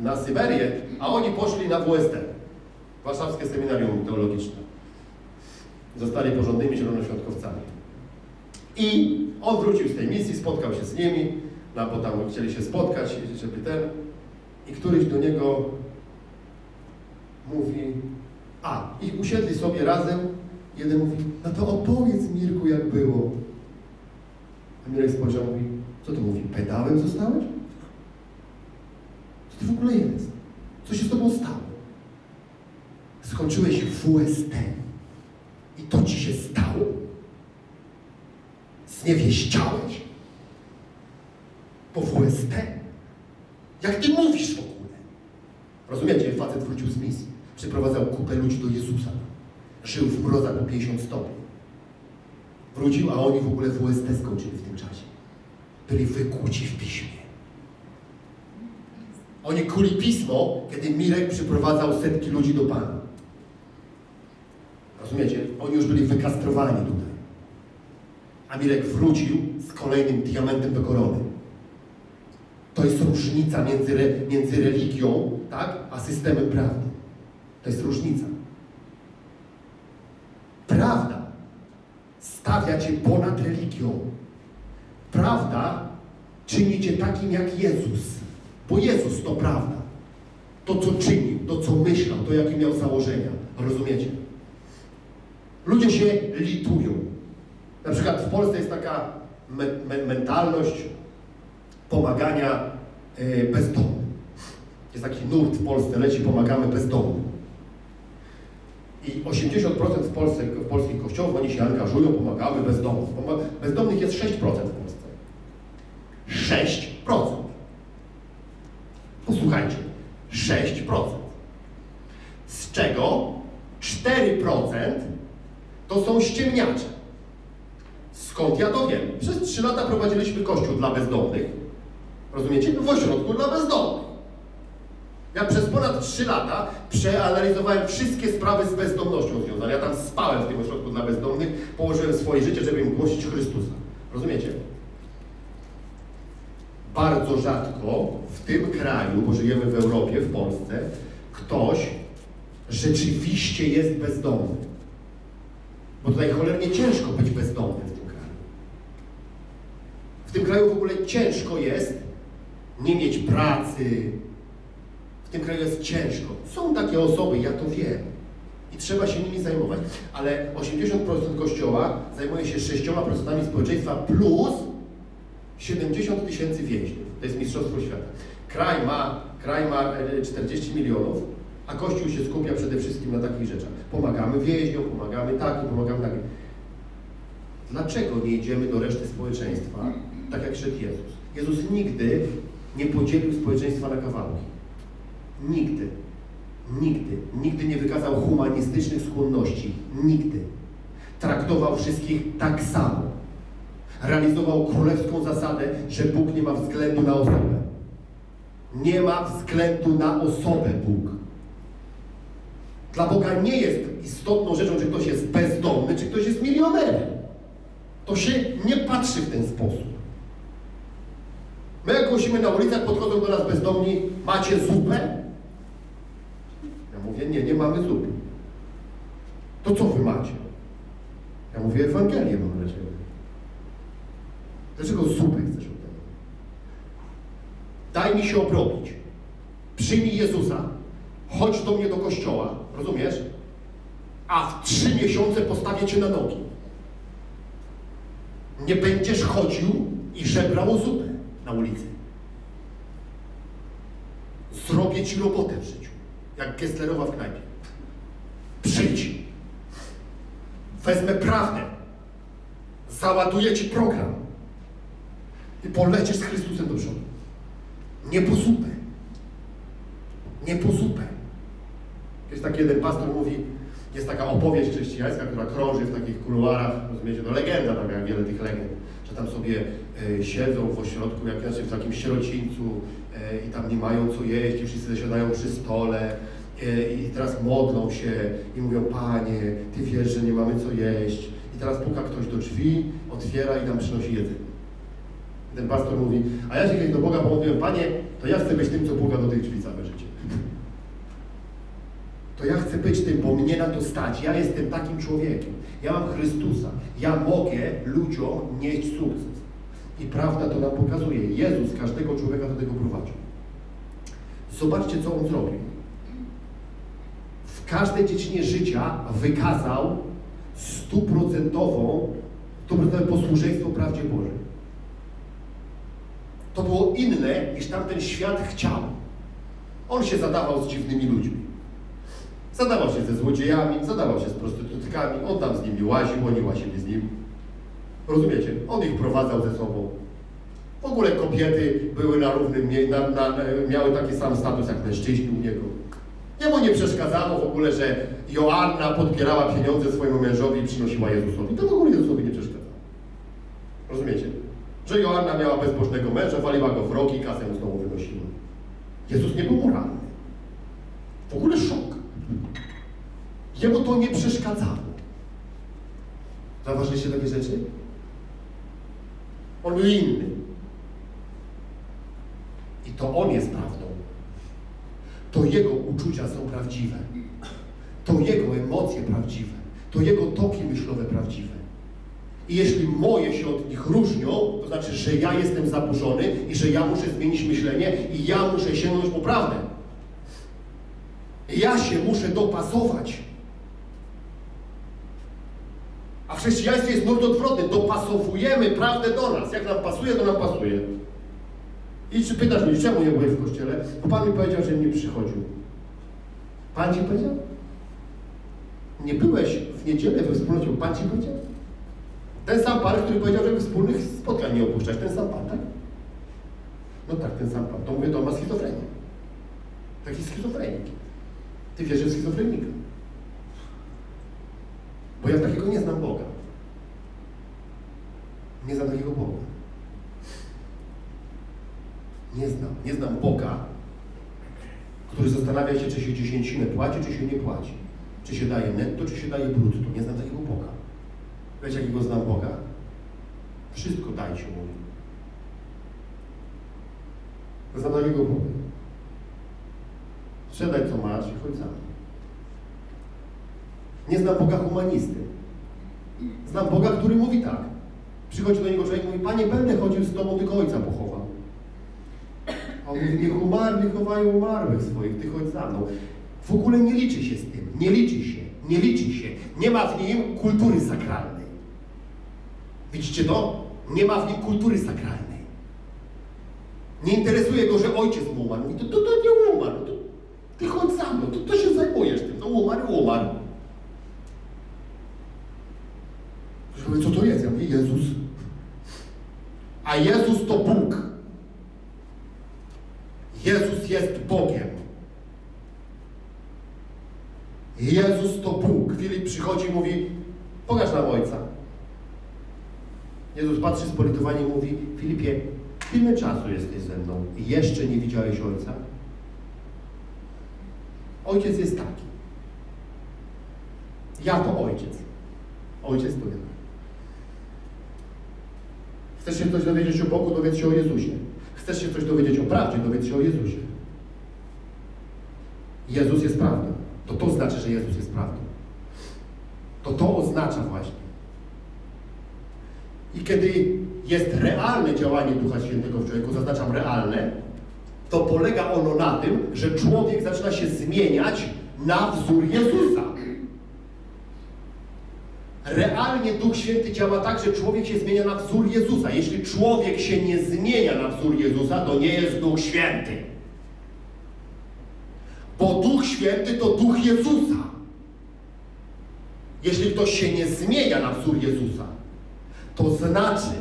na Syberię, a oni poszli na W S T. Warszawskie Seminarium Teologiczne. Zostali porządnymi zielonoświątkowcami. I on wrócił z tej misji, spotkał się z nimi, no bo tam chcieli się spotkać, żeby ten, i któryś do niego mówi, a, i usiedli sobie razem, jeden mówi, no to opowiedz Mirku, jak było. A Mirek spojrzał, mówi, co to mówi, pedałem zostałeś? Co to w ogóle jest? Co się z tobą stało? Skończyłeś W S T i to ci się stało? Zniewieściałeś? Po W S T? Jak ty mówisz w ogóle? Rozumiecie, facet wrócił z misji. Przyprowadzał kupę ludzi do Jezusa. Żył w mrozach po pięćdziesiąt stopni. Wrócił, a oni w ogóle W S T skończyli w tym czasie. Byli wykłuci w piśmie. Oni kuli pismo, kiedy Mirek przyprowadzał setki ludzi do Pana. Rozumiecie? Oni już byli wykastrowani tutaj. A Mirek wrócił z kolejnym diamentem do korony. To jest różnica między, re, między religią, tak, a systemem prawdy. To jest różnica. Prawda stawia cię ponad religią. Prawda czyni cię takim jak Jezus. Bo Jezus to prawda. To, co czynił, to, co myślał, to, jakie miał założenia. Rozumiecie? Ludzie się litują. Na przykład w Polsce jest taka me me mentalność pomagania yy, bezdomnym. Jest taki nurt w Polsce, leci, pomagamy bezdomnym. I osiemdziesiąt procent w Polsce, w polskich kościołach, oni się angażują, pomagamy bezdomnym. Bezdomnych jest sześć procent w Polsce. sześć procent. Posłuchajcie, sześć procent. Z czego cztery procent to są ściemniacze. Skąd ja to wiem? Przez trzy lata prowadziliśmy kościół dla bezdomnych. Rozumiecie? W ośrodku dla bezdomnych. Ja przez ponad trzy lata przeanalizowałem wszystkie sprawy z bezdomnością związane. Ja tam spałem w tym ośrodku dla bezdomnych, położyłem swoje życie, żeby im głosić Chrystusa. Rozumiecie? Bardzo rzadko w tym kraju, bo żyjemy w Europie, w Polsce, ktoś rzeczywiście jest bezdomny. Bo tutaj cholernie ciężko być bezdomnym w tym kraju. W tym kraju w ogóle ciężko jest nie mieć pracy. W tym kraju jest ciężko. Są takie osoby, ja to wiem. I trzeba się nimi zajmować. Ale osiemdziesiąt procent Kościoła zajmuje się sześcioma procentami społeczeństwa plus siedemdziesiąt tysięcy więźniów. To jest mistrzostwo świata. Kraj ma, kraj ma czterdzieści milionów, a Kościół się skupia przede wszystkim na takich rzeczach. Pomagamy więźniom, pomagamy takim, pomagamy takim. Dlaczego nie idziemy do reszty społeczeństwa, tak jak szedł Jezus? Jezus nigdy nie podzielił społeczeństwa na kawałki. Nigdy, nigdy, nigdy nie wykazał humanistycznych skłonności. Nigdy. Traktował wszystkich tak samo. Realizował królewską zasadę, że Bóg nie ma względu na osobę. Nie ma względu na osobę Bóg. Dla Boga nie jest istotną rzeczą, czy ktoś jest bezdomny, czy ktoś jest milionerem. To się nie patrzy w ten sposób. My jak głosimy na ulicach, podchodzą do nas bezdomni, macie zupę? Ja mówię, nie, nie mamy zupy. To co wy macie? Ja mówię, Ewangelię mam dla ciebie. Dlaczego zupę chcesz ode mnie? Daj mi się obrobić. Przyjmij Jezusa. Chodź do mnie do kościoła, rozumiesz? A w trzy miesiące postawię cię na nogi. Nie będziesz chodził i żebrał o zupę na ulicy. Zrobię ci robotę w życiu, jak Gesslerowa w knajpie. Przyjdź. Wezmę prawdę. Załaduję ci program. I polecisz z Chrystusem do przodu. Nie po zupę. Nie po zupę. Kiedyś taki jeden pastor mówi, jest taka opowieść chrześcijańska, która krąży w takich kuluarach, rozumiecie, no legenda tam, jak wiele tych legend, że tam sobie y, siedzą w ośrodku, jak znaczy w takim sierocińcu y, i tam nie mają co jeść i wszyscy siadają przy stole y, i teraz modlą się i mówią, Panie, Ty wiesz, że nie mamy co jeść. I teraz puka ktoś do drzwi, otwiera i nam przynosi jedzenie. Ten pastor mówi, a ja się kiedyś do Boga pomodliłem, Panie, to ja chcę być tym, co Boga do tych drzwi całe życie. To ja chcę być tym, bo mnie na to stać. Ja jestem takim człowiekiem. Ja mam Chrystusa. Ja mogę ludziom nieść sukces. I prawda to nam pokazuje. Jezus każdego człowieka do tego prowadzi. Zobaczcie, co On zrobił. W każdej dziedzinie życia wykazał stuprocentową, stuprocentowe posłuszeństwo prawdzie Bożej. To było inne, niż tamten świat chciał. On się zadawał z dziwnymi ludźmi. Zadawał się ze złodziejami, zadawał się z prostytutkami, on tam z nimi łaził, oni łazili z nim. Rozumiecie? On ich prowadzał ze sobą. W ogóle kobiety były na równym, na, na, miały taki sam status jak mężczyźni u niego. Jemu nie przeszkadzało w ogóle, że Joanna podbierała pieniądze swojemu mężowi i przynosiła Jezusowi. To w ogóle Jezusowi nie przeszkadzało. Rozumiecie? Że Joanna miała bezbożnego męża, waliła go w rogi i kasę mu znowu wynosiła. Jezus nie był moralny. W ogóle szok. Jemu to nie przeszkadzało. Zauważyliście takie rzeczy? On był inny. I to On jest prawdą. To Jego uczucia są prawdziwe. To Jego emocje prawdziwe. To Jego toki myślowe prawdziwe. I jeśli moje się od nich różnią, to znaczy, że ja jestem zaburzony i że ja muszę zmienić myślenie i ja muszę sięgnąć po prawdę. Ja się muszę dopasować. A w chrześcijaństwie jest nurt odwrotny. Dopasowujemy prawdę do nas. Jak nam pasuje, to nam pasuje. I czy pytasz mnie, czemu nie byłem w kościele? Bo Pan mi powiedział, że nie przychodził. Pan ci powiedział? Nie byłeś w niedzielę we wspólnocie, bo Pan ci powiedział? Ten sam Pan, który powiedział, że wspólnych spotkań nie opuszczać. Ten sam Pan, tak? No tak, ten sam Pan. To mówię, to ma schizofrenię. Taki schizofrenik. Ty wierzysz w schizofrenika. Bo ja takiego nie znam Boga. Nie znam takiego Boga. Nie znam. Nie znam Boga, który zastanawia się, czy się dziesięcinę płaci, czy się nie płaci. Czy się daje netto, czy się daje brutto. Nie znam takiego Boga. Wiecie, jakiego znam Boga? Wszystko dajcie mu. Znam takiego Boga. Sprzedaj, co masz i chodź za mną. Nie znam Boga humanisty. Znam Boga, który mówi tak. Przychodzi do niego człowiek i mówi, Panie, będę chodził z Tobą, tylko ojca pochowam. A on mówi, niech umarli chowają umarłych swoich, Ty chodź za mną. W ogóle nie liczy się z tym. Nie liczy się. Nie liczy się. Nie ma w nim kultury sakralnej. Widzicie to? Nie ma w nim kultury sakralnej. Nie interesuje go, że ojciec mu umarł. Mówi, to, to, to nie umarł. To, Ty chodź za mną. To, to się zajmujesz tym. No umarł, umarł. Co to jest? Ja mówię, Jezus. A Jezus to Bóg. Jezus jest Bogiem. Jezus to Bóg. Filip przychodzi i mówi, pokaż nam Ojca. Jezus patrzy spolitowanie i mówi, Filipie, tyle czasu jesteś ze mną i jeszcze nie widziałeś Ojca? Ojciec jest taki. Ja to Ojciec. Ojciec to ja. Chcesz się coś dowiedzieć o Bogu, dowiedz się o Jezusie. Chcesz się coś dowiedzieć o prawdzie, dowiedz się o Jezusie. Jezus jest prawdą. To to znaczy, że Jezus jest prawdą. To to oznacza właśnie. I kiedy jest realne działanie Ducha Świętego w człowieku, zaznaczam realne, to polega ono na tym, że człowiek zaczyna się zmieniać na wzór Jezusa. Realnie Duch Święty działa tak, że człowiek się zmienia na wzór Jezusa. Jeśli człowiek się nie zmienia na wzór Jezusa, to nie jest Duch Święty. Bo Duch Święty to Duch Jezusa. Jeśli ktoś się nie zmienia na wzór Jezusa, to znaczy,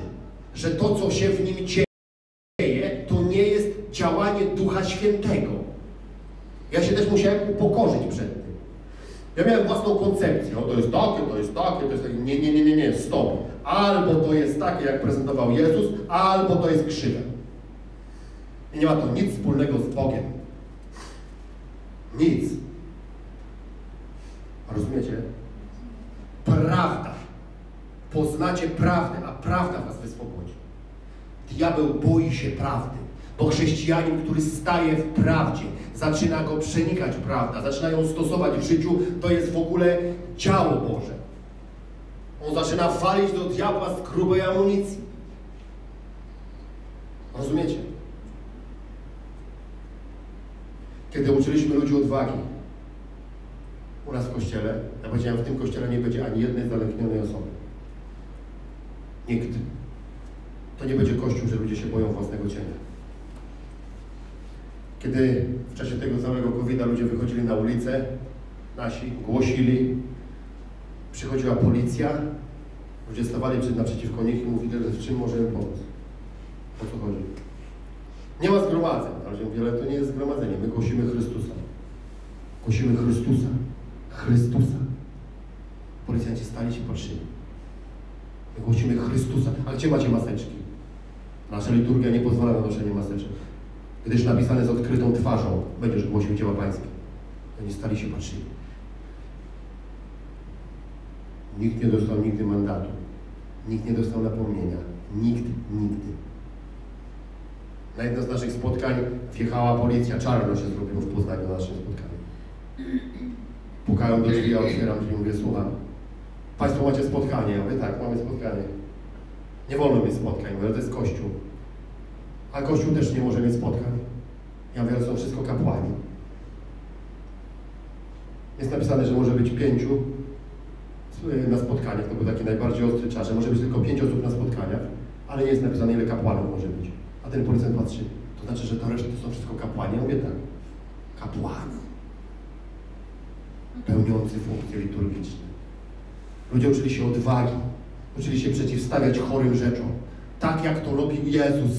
że to, co się w nim dzieje, to nie jest działanie Ducha Świętego. Ja się też musiałem upokorzyć przed tym. Ja miałem własną koncepcję, o to jest takie, to jest takie, to jest takie, nie, nie, nie, nie, nie, stop. Albo to jest takie, jak prezentował Jezus, albo to jest krzywe. I nie ma to nic wspólnego z Bogiem. Nic. Rozumiecie? Prawda. Poznacie prawdę, a prawda was wyswobodzi. Diabeł boi się prawdy, bo chrześcijanin, który staje w prawdzie, zaczyna go przenikać prawda, zaczyna ją stosować w życiu, to jest w ogóle ciało Boże. On zaczyna walić do diabła z grubej amunicji. Rozumiecie? Kiedy uczyliśmy ludzi odwagi, u nas w kościele, ja powiedziałem, w tym kościele nie będzie ani jednej zalęknionej osoby. Nikt. To nie będzie kościół, że ludzie się boją własnego cienia. Kiedy w czasie tego całego kowida ludzie wychodzili na ulicę, nasi głosili, przychodziła policja, ludzie stawali przed, naprzeciwko nich i mówili, że w czym możemy pomóc. O co chodzi? Nie ma zgromadzeń, ale się mówi, ale to nie jest zgromadzenie, my głosimy Chrystusa. Głosimy Chrystusa. Chrystusa. Policjanci stali się patrzyli. My głosimy Chrystusa. A gdzie macie maseczki? Nasza liturgia nie pozwala na noszenie maseczek. Gdyż napisane z odkrytą twarzą, będziesz głosił dzieła pańskie. Oni stali się patrzyli. Nikt nie dostał nigdy mandatu. Nikt nie dostał napomnienia. Nikt, nigdy. Na jedno z naszych spotkań wjechała policja, czarno się zrobiło w Poznaniu na naszym spotkaniu. Pukają do drzwi, ja otwieram drzwi i mówię, słucham. Państwo macie spotkanie. Ja mówię, tak, mamy spotkanie. Nie wolno mieć spotkań, bo to jest Kościół. A Kościół też nie może mieć spotkań. Ja mówię, że są wszystko kapłani. Jest napisane, że może być pięciu na spotkaniach. To był taki najbardziej ostry czas, że może być tylko pięć osób na spotkaniach, ale nie jest napisane, ile kapłanów może być. A ten policjant patrzy, to znaczy, że to reszta to są wszystko kapłani. Ja mówię, tak, kapłani. Pełniący funkcje liturgiczne. Ludzie uczyli się odwagi, uczyli się przeciwstawiać chorym rzeczom. Tak, jak to robił Jezus.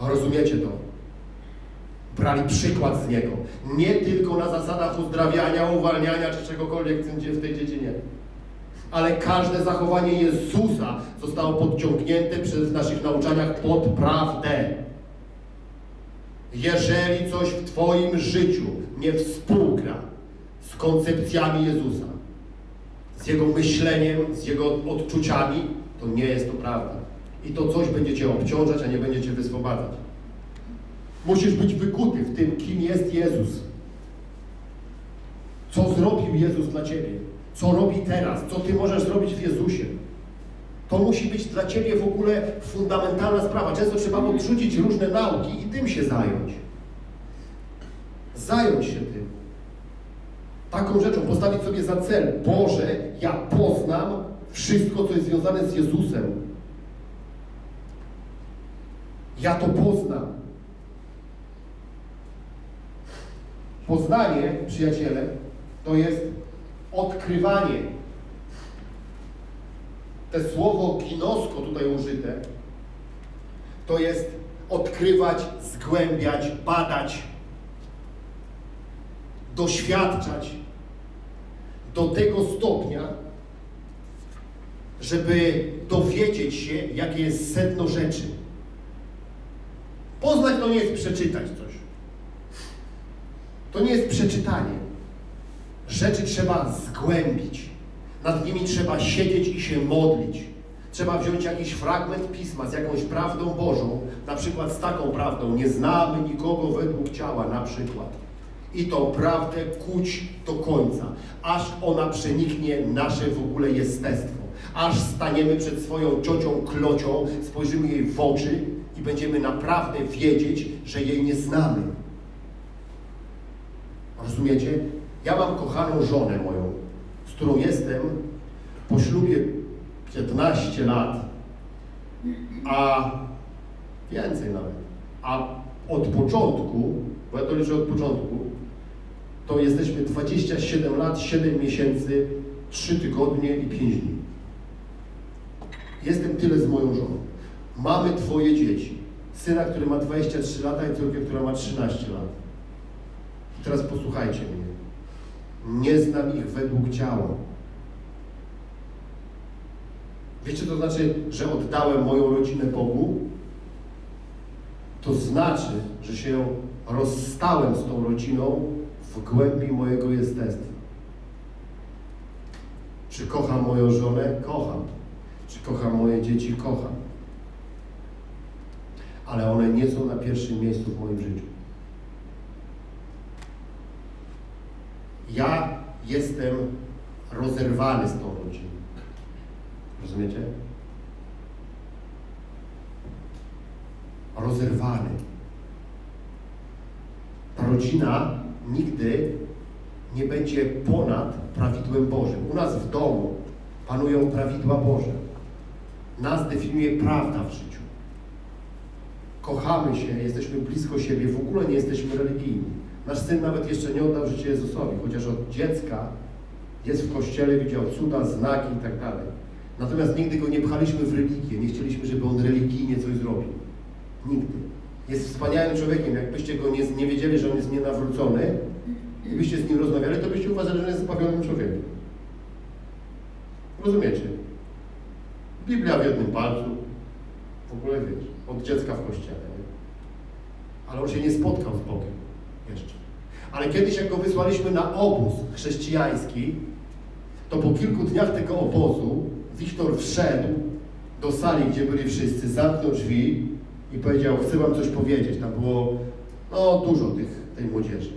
Rozumiecie to? Brali przykład z Niego. Nie tylko na zasadach uzdrawiania, uwalniania czy czegokolwiek w tej dziedzinie. Ale każde zachowanie Jezusa zostało podciągnięte przez naszych nauczaniach pod prawdę. Jeżeli coś w twoim życiu nie współgra z koncepcjami Jezusa, z Jego myśleniem, z Jego odczuciami, to nie jest to prawda. I to coś będzie cię obciążać, a nie będzie cię wyswobadzać. Musisz być wykuty w tym, kim jest Jezus. Co zrobił Jezus dla ciebie? Co robi teraz? Co ty możesz zrobić w Jezusie? To musi być dla ciebie w ogóle fundamentalna sprawa. Często trzeba odrzucić różne nauki i tym się zająć. Zająć się tym. Taką rzeczą postawić sobie za cel. Boże, ja poznam wszystko, co jest związane z Jezusem. Ja to poznam. Poznanie, przyjaciele, to jest odkrywanie. Te słowo ginosko tutaj użyte, to jest odkrywać, zgłębiać, badać, doświadczać do tego stopnia, żeby dowiedzieć się, jakie jest sedno rzeczy. Poznać to nie jest przeczytać coś. To nie jest przeczytanie. Rzeczy trzeba zgłębić. Nad nimi trzeba siedzieć i się modlić. Trzeba wziąć jakiś fragment Pisma z jakąś prawdą Bożą, na przykład z taką prawdą, nie znamy nikogo według ciała, na przykład. I tą prawdę kuć do końca, aż ona przeniknie nasze w ogóle jestestwo. Aż staniemy przed swoją ciocią klocią, spojrzymy jej w oczy i będziemy naprawdę wiedzieć, że jej nie znamy. Rozumiecie? Ja mam kochaną żonę moją, z którą jestem po ślubie piętnaście lat, a więcej nawet, a od początku, bo ja to liczę od początku, to jesteśmy dwadzieścia siedem lat, siedem miesięcy, trzy tygodnie i pięć dni. Jestem tyle z moją żoną. Mamy dwoje dzieci. Syna, który ma dwadzieścia trzy lata i córkę, która ma trzynaście lat. I teraz posłuchajcie mnie. Nie znam ich według ciała. Wiecie, to znaczy, że oddałem moją rodzinę Bogu? To znaczy, że się rozstałem z tą rodziną w głębi mojego jestestwa. Czy kocham moją żonę? Kocham. Czy kocham moje dzieci? Kocham. Ale one nie są na pierwszym miejscu w moim życiu. Ja jestem rozerwany z tą rodziną. Rozumiecie? Rozerwany. Ta rodzina nigdy nie będzie ponad prawidłem Bożym. U nas w domu panują prawidła Boże. Nas definiuje prawda w życiu. Kochamy się, jesteśmy blisko siebie, w ogóle nie jesteśmy religijni. Nasz syn nawet jeszcze nie oddał życia Jezusowi, chociaż od dziecka jest w kościele, widział cuda, znaki i tak dalej. Natomiast nigdy go nie pchaliśmy w religię, nie chcieliśmy, żeby on religijnie coś zrobił. Nigdy. Jest wspaniałym człowiekiem, jakbyście go nie, nie wiedzieli, że on jest nienawrócony i byście z nim rozmawiali, to byście uważali, że jest zbawionym człowiekiem. Rozumiecie? Biblia w jednym palcu, w ogóle wiesz, od dziecka w kościele, nie? Ale on się nie spotkał z Bogiem jeszcze. Ale kiedyś, jak go wysłaliśmy na obóz chrześcijański, to po kilku dniach tego obozu Wiktor wszedł do sali, gdzie byli wszyscy, zamknął drzwi i powiedział, chcę wam coś powiedzieć. Tam było, no, dużo tych, tej młodzieży.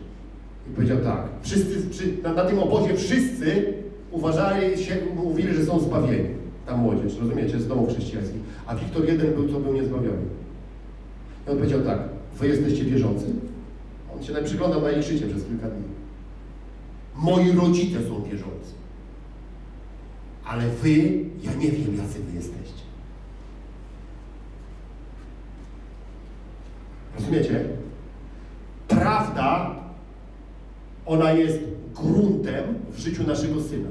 I powiedział tak, wszyscy, przy, na, na tym obozie wszyscy uważali się, mówili, że są zbawieni. Ta młodzież, rozumiecie, z domów chrześcijańskich. A Wiktor jeden był, co był niezbawiony. I on powiedział tak, wy jesteście wierzący? On się przyglądał na ich życie przez kilka dni. Moi rodzice są wierzący. Ale wy, ja nie wiem, jacy wy jesteście. Rozumiecie? Prawda, ona jest gruntem w życiu naszego syna.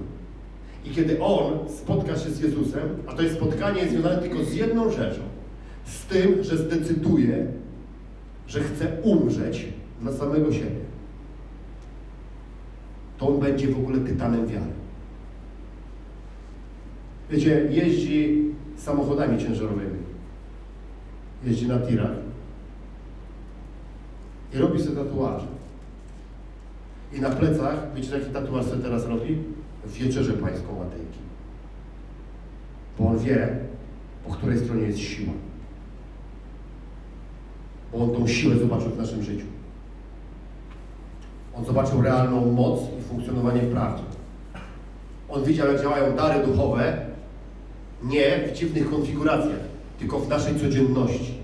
I kiedy on spotka się z Jezusem, a to jest spotkanie jest związane tylko z jedną rzeczą. Z tym, że zdecyduje, że chce umrzeć dla samego siebie. To on będzie w ogóle tytanem wiary. Wiecie, jeździ samochodami ciężarowymi. Jeździ na tirach. I robi sobie tatuaże. I na plecach, wiecie, jaki tatuaż sobie teraz robi? Wieczerzę Pańską Matejki. Bo on wie, po której stronie jest siła. Bo on tą siłę zobaczył w naszym życiu. On zobaczył realną moc i funkcjonowanie w prawdzie. On widział, jak działają dary duchowe, nie w dziwnych konfiguracjach, tylko w naszej codzienności.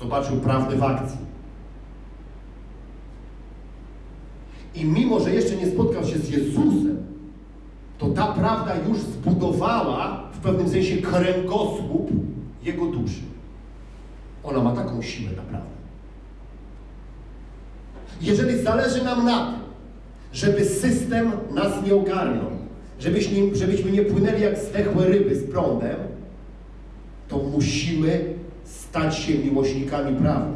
Zobaczył prawdę w akcji. I mimo, że jeszcze nie spotkał się z Jezusem, to ta prawda już zbudowała w pewnym sensie kręgosłup jego duszy. Ona ma taką siłę, ta prawda. Jeżeli zależy nam na tym, żeby system nas nie ogarnął, żebyśmy, żebyśmy nie płynęli jak zdechłe ryby z prądem, to musimy stać się miłośnikami prawdy.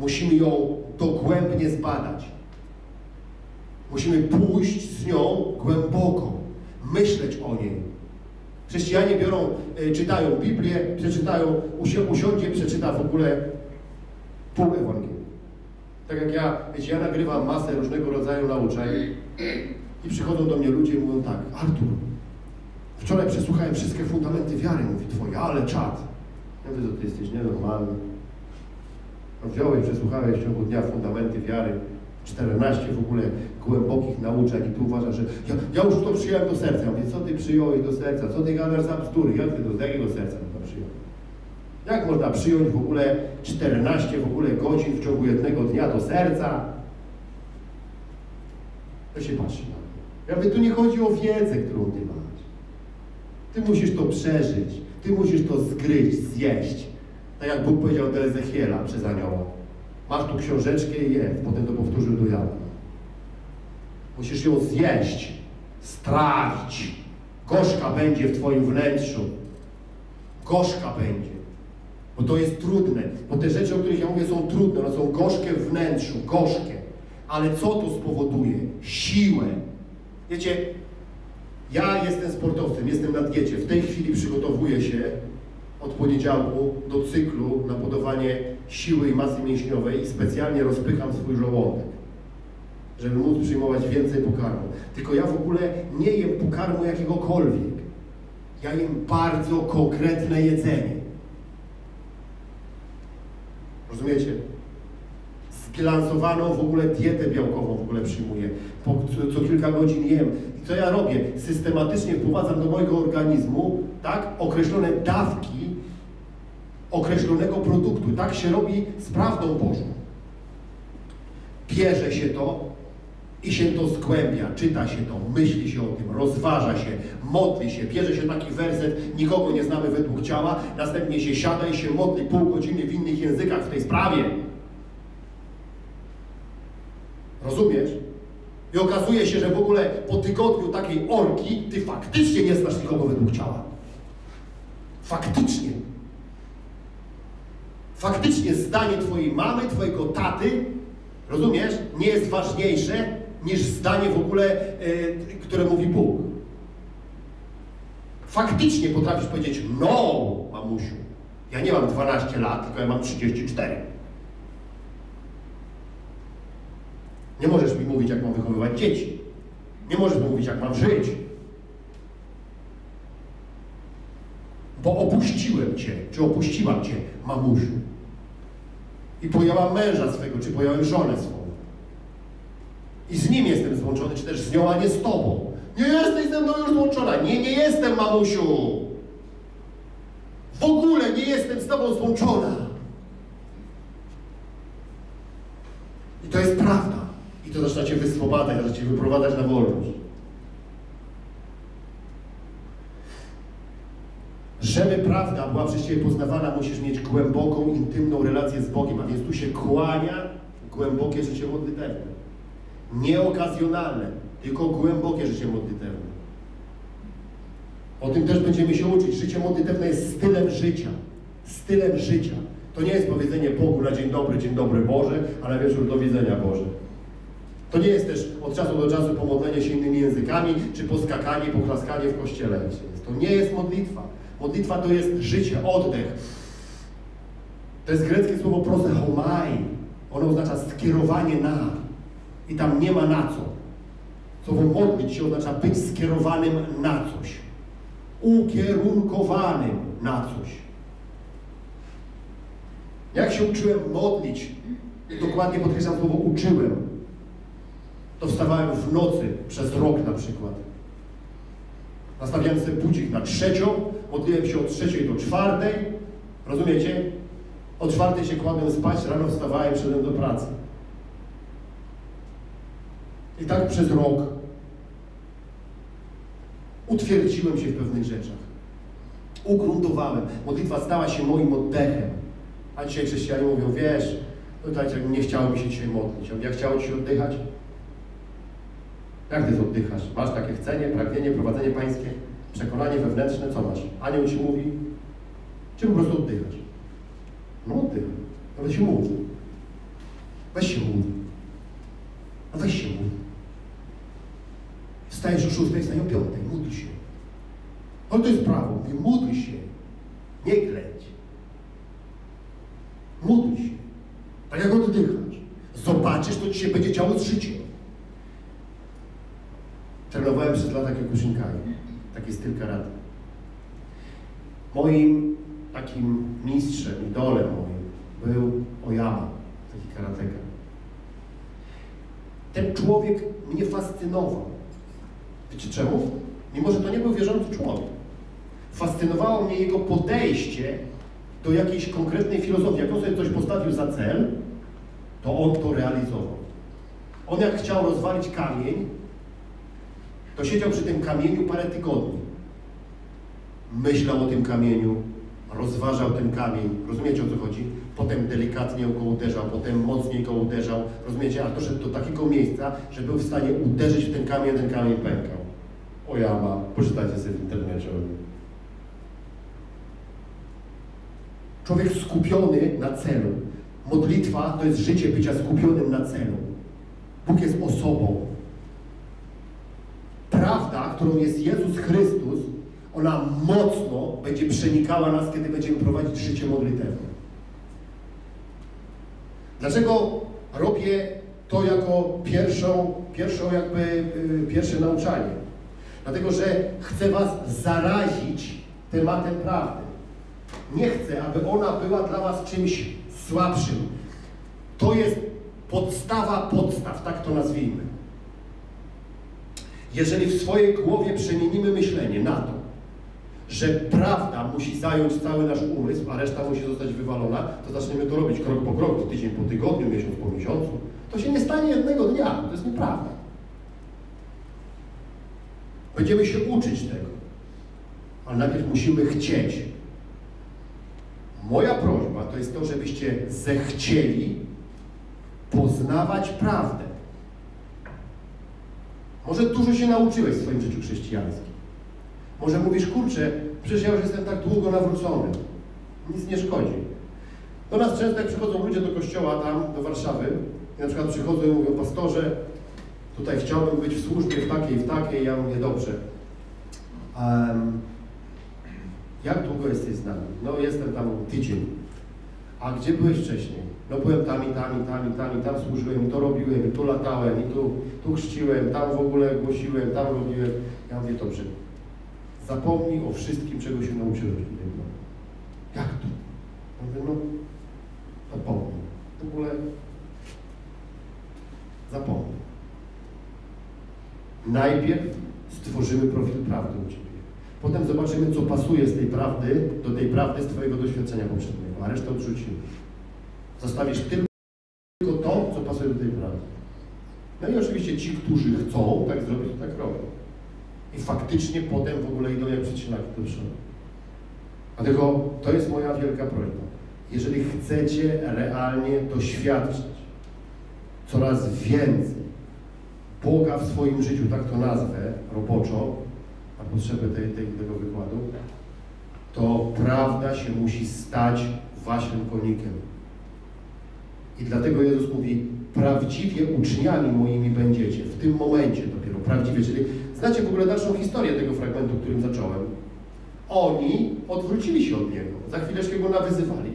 Musimy ją dogłębnie zbadać. Musimy pójść z nią głęboko, myśleć o niej. Chrześcijanie biorą, czytają Biblię, przeczytają, usiądzie, przeczyta w ogóle pół Ewangelii. Tak jak ja, wiecie, ja nagrywam masę różnego rodzaju nauczeń i przychodzą do mnie ludzie i mówią tak: Artur, wczoraj przesłuchałem wszystkie fundamenty wiary, mówi twoje, ale czad. Ja mówię, że ty jesteś nienormalny. Wziąłeś, przesłuchałeś w ciągu dnia fundamenty wiary, czternaście w ogóle głębokich nauczek i tu uważasz, że ja, ja już to przyjąłem do serca. Ja mówię, co ty przyjąłeś do serca, co ty gadasz za bzdury, jak ty do jakiego serca to przyjąłeś? Jak można przyjąć w ogóle czternaście w ogóle godzin w ciągu jednego dnia do serca? To się patrzy na mnie. Ja mówię, tu nie chodzi o wiedzę, którą ty masz. Ty musisz to przeżyć, ty musisz to zgryźć, zjeść. Tak jak Bóg powiedział do Ezechiela przez anioła. Masz tu książeczkę i je. Potem to powtórzył do Jana. Musisz ją zjeść, strawić. Gorzka będzie w twoim wnętrzu. Gorzka będzie. Bo to jest trudne. Bo te rzeczy, o których ja mówię, są trudne. One są gorzkie w wnętrzu. Gorzkie. Ale co to spowoduje? Siłę. Wiecie, ja jestem sportowcem, jestem na diecie. W tej chwili przygotowuję się od poniedziałku do cyklu na budowanie siły i masy mięśniowej i specjalnie rozpycham swój żołądek, żeby móc przyjmować więcej pokarmu. Tylko ja w ogóle nie jem pokarmu jakiegokolwiek. Ja jem bardzo konkretne jedzenie. Rozumiecie? Zbilansowaną w ogóle dietę białkową w ogóle przyjmuję. Po, co, co kilka godzin jem. I co ja robię? Systematycznie wprowadzam do mojego organizmu, tak, określone dawki określonego produktu. Tak się robi z prawdą Bożą. Bierze się to i się to zgłębia, czyta się to, myśli się o tym, rozważa się, modli się, bierze się taki werset, nikogo nie znamy według ciała, następnie się siada i się modli pół godziny w innych językach w tej sprawie. Rozumiesz? I okazuje się, że w ogóle po tygodniu takiej orki ty faktycznie nie znasz nikogo według ciała. Faktycznie. Faktycznie zdanie twojej mamy, twojego taty, rozumiesz, nie jest ważniejsze niż zdanie w ogóle, yy, które mówi Bóg. Faktycznie potrafisz powiedzieć, no mamusiu, ja nie mam dwanaście lat, tylko ja mam trzydzieści cztery. Nie możesz mi mówić, jak mam wychowywać dzieci. Nie możesz mi mówić, jak mam żyć. Bo opuściłem cię, czy opuściłam cię, mamusiu. I pojęłam męża swego, czy pojęłam żonę swoją. I z nim jestem złączony, czy też z nią, a nie z tobą. Nie jesteś ze mną już złączona. Nie, nie jestem, mamusiu. W ogóle nie jestem z tobą złączona. I to jest prawda. I to zaczyna cię wyswobadać, zaczyna cię wyprowadzać na wolność. Żeby prawda była przez ciebie poznawana, musisz mieć głęboką, intymną relację z Bogiem, a więc tu się kłania głębokie życie modlitewne. Nie okazjonalne, tylko głębokie życie modlitewne. O tym też będziemy się uczyć. Życie modlitewne jest stylem życia. Stylem życia. To nie jest powiedzenie Bogu na dzień dobry, dzień dobry Boże, a na wieczór do widzenia Boże. To nie jest też od czasu do czasu pomodlenie się innymi językami, czy poskakanie, poklaskanie w kościele. To nie jest modlitwa. Modlitwa to jest życie, oddech. To jest greckie słowo prosechomai. Ono oznacza skierowanie na. I tam nie ma na co. Słowo modlić się oznacza być skierowanym na coś. Ukierunkowanym na coś. Jak się uczyłem modlić, dokładnie podkreślam słowo uczyłem, to wstawałem w nocy przez rok na przykład. Nastawiałem sobie budzik na trzecią, modliłem się od trzeciej do czwartej, rozumiecie? Od czwartej się kładłem spać, rano wstawałem, szedłem do pracy. I tak przez rok utwierdziłem się w pewnych rzeczach. Ugruntowałem. Modlitwa stała się moim oddechem. A dzisiaj chrześcijanie mówią, wiesz, no jakbym nie chciało mi się dzisiaj modlić. Ja chciało ci się oddychać? Jak ty z oddychasz? Masz takie chcenie, pragnienie, prowadzenie pańskie, przekonanie wewnętrzne, co masz? Anioł ci mówi, czy po prostu oddychasz? Mów ty. No weź mów. Weź się mów. No weź się mów. Wstajesz o szóstej, wstań o piątej. Módl się. No to jest prawo. Mówi, módl się. Nie klęć. Módl się. Tak jak oddychasz. Zobaczysz, to ci się będzie działo z życiem. Trenowałem przez lata kiokusinkami. Taki styl karate. Moim takim mistrzem, idolem moim był Oyama, taki karateka. Ten człowiek mnie fascynował. Wiecie czemu? Mimo że to nie był wierzący człowiek. Fascynowało mnie jego podejście do jakiejś konkretnej filozofii. Jak on sobie coś postawił za cel, to on to realizował. On jak chciał rozwalić kamień, to siedział przy tym kamieniu parę tygodni. Myślał o tym kamieniu, rozważał ten kamień, rozumiecie o co chodzi? Potem delikatnie go uderzał, potem mocniej go uderzał, rozumiecie? A to szedł do takiego miejsca, że był w stanie uderzyć w ten kamień, a ten kamień pękał. Oyama, poczytajcie sobie w internecie. Człowiek skupiony na celu. Modlitwa to jest życie bycia skupionym na celu. Bóg jest osobą. Prawda, którą jest Jezus Chrystus, ona mocno będzie przenikała nas, kiedy będziemy prowadzić życie modlitewne. Dlaczego robię to jako pierwszą, pierwszą jakby, yy, pierwsze nauczanie? Dlatego, że chcę was zarazić tematem prawdy. Nie chcę, aby ona była dla was czymś słabszym. To jest podstawa podstaw, tak to nazwijmy. Jeżeli w swojej głowie przemienimy myślenie na to, że prawda musi zająć cały nasz umysł, a reszta musi zostać wywalona, to zaczniemy to robić krok po kroku, tydzień po tygodniu, miesiąc po miesiącu. To się nie stanie jednego dnia, to jest nieprawda. Będziemy się uczyć tego, ale najpierw musimy chcieć. Moja prośba to jest to, żebyście zechcieli poznawać prawdę. Może dużo się nauczyłeś w swoim życiu chrześcijańskim. Może mówisz, kurczę, przecież ja już jestem tak długo nawrócony. Nic nie szkodzi. Do nas często jak przychodzą ludzie do kościoła tam, do Warszawy, i na przykład przychodzą i mówią, pastorze, tutaj chciałbym być w służbie w takiej, w takiej, ja mówię, dobrze. Um, jak długo jesteś z nami? No jestem tam tydzień. A gdzie byłeś wcześniej? No byłem tam i tam i tam i tam i tam służyłem, i to robiłem, i tu latałem, i tu, tu chrzciłem, tam w ogóle głosiłem, tam robiłem. Ja mówię, dobrze. Zapomnij o wszystkim, czego się nauczyłeś. Jak to? Ja mówię, no zapomnij. W ogóle zapomnij. Najpierw stworzymy profil prawdy u ciebie. Potem zobaczymy, co pasuje z tej prawdy, do tej prawdy z twojego doświadczenia poprzedniego, a resztę odrzucimy. Zostawisz tylko to, co pasuje do tej prawdy. No i oczywiście ci, którzy chcą tak zrobić, to tak robią. I faktycznie potem w ogóle idą jak przecinaki do przodu. Dlatego to jest moja wielka prośba. Jeżeli chcecie realnie doświadczyć coraz więcej Boga w swoim życiu, tak to nazwę roboczo, na potrzeby tej, tej, tego wykładu, to prawda się musi stać waszym konikiem. I dlatego Jezus mówi, prawdziwie uczniami moimi będziecie, w tym momencie dopiero, prawdziwie, czyli znacie w ogóle dalszą historię tego fragmentu, którym zacząłem. Oni odwrócili się od Niego, za chwileczkę Go nawyzywali.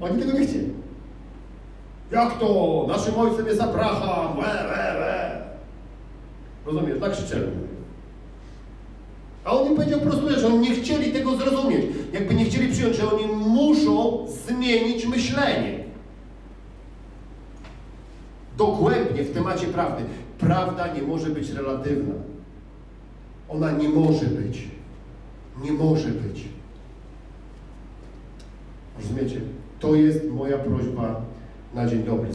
Oni tego nie chcieli. Jak to? Naszym ojcem jest Abraham! Łe, łe, łe. Rozumiesz? Tak krzyczeli. A on im powiedział prosto, że oni nie chcieli tego zrozumieć. Jakby nie chcieli przyjąć, że oni muszą zmienić myślenie. Dogłębnie w temacie prawdy. Prawda nie może być relatywna. Ona nie może być. Nie może być. Rozumiecie? To jest moja prośba na dzień dobry.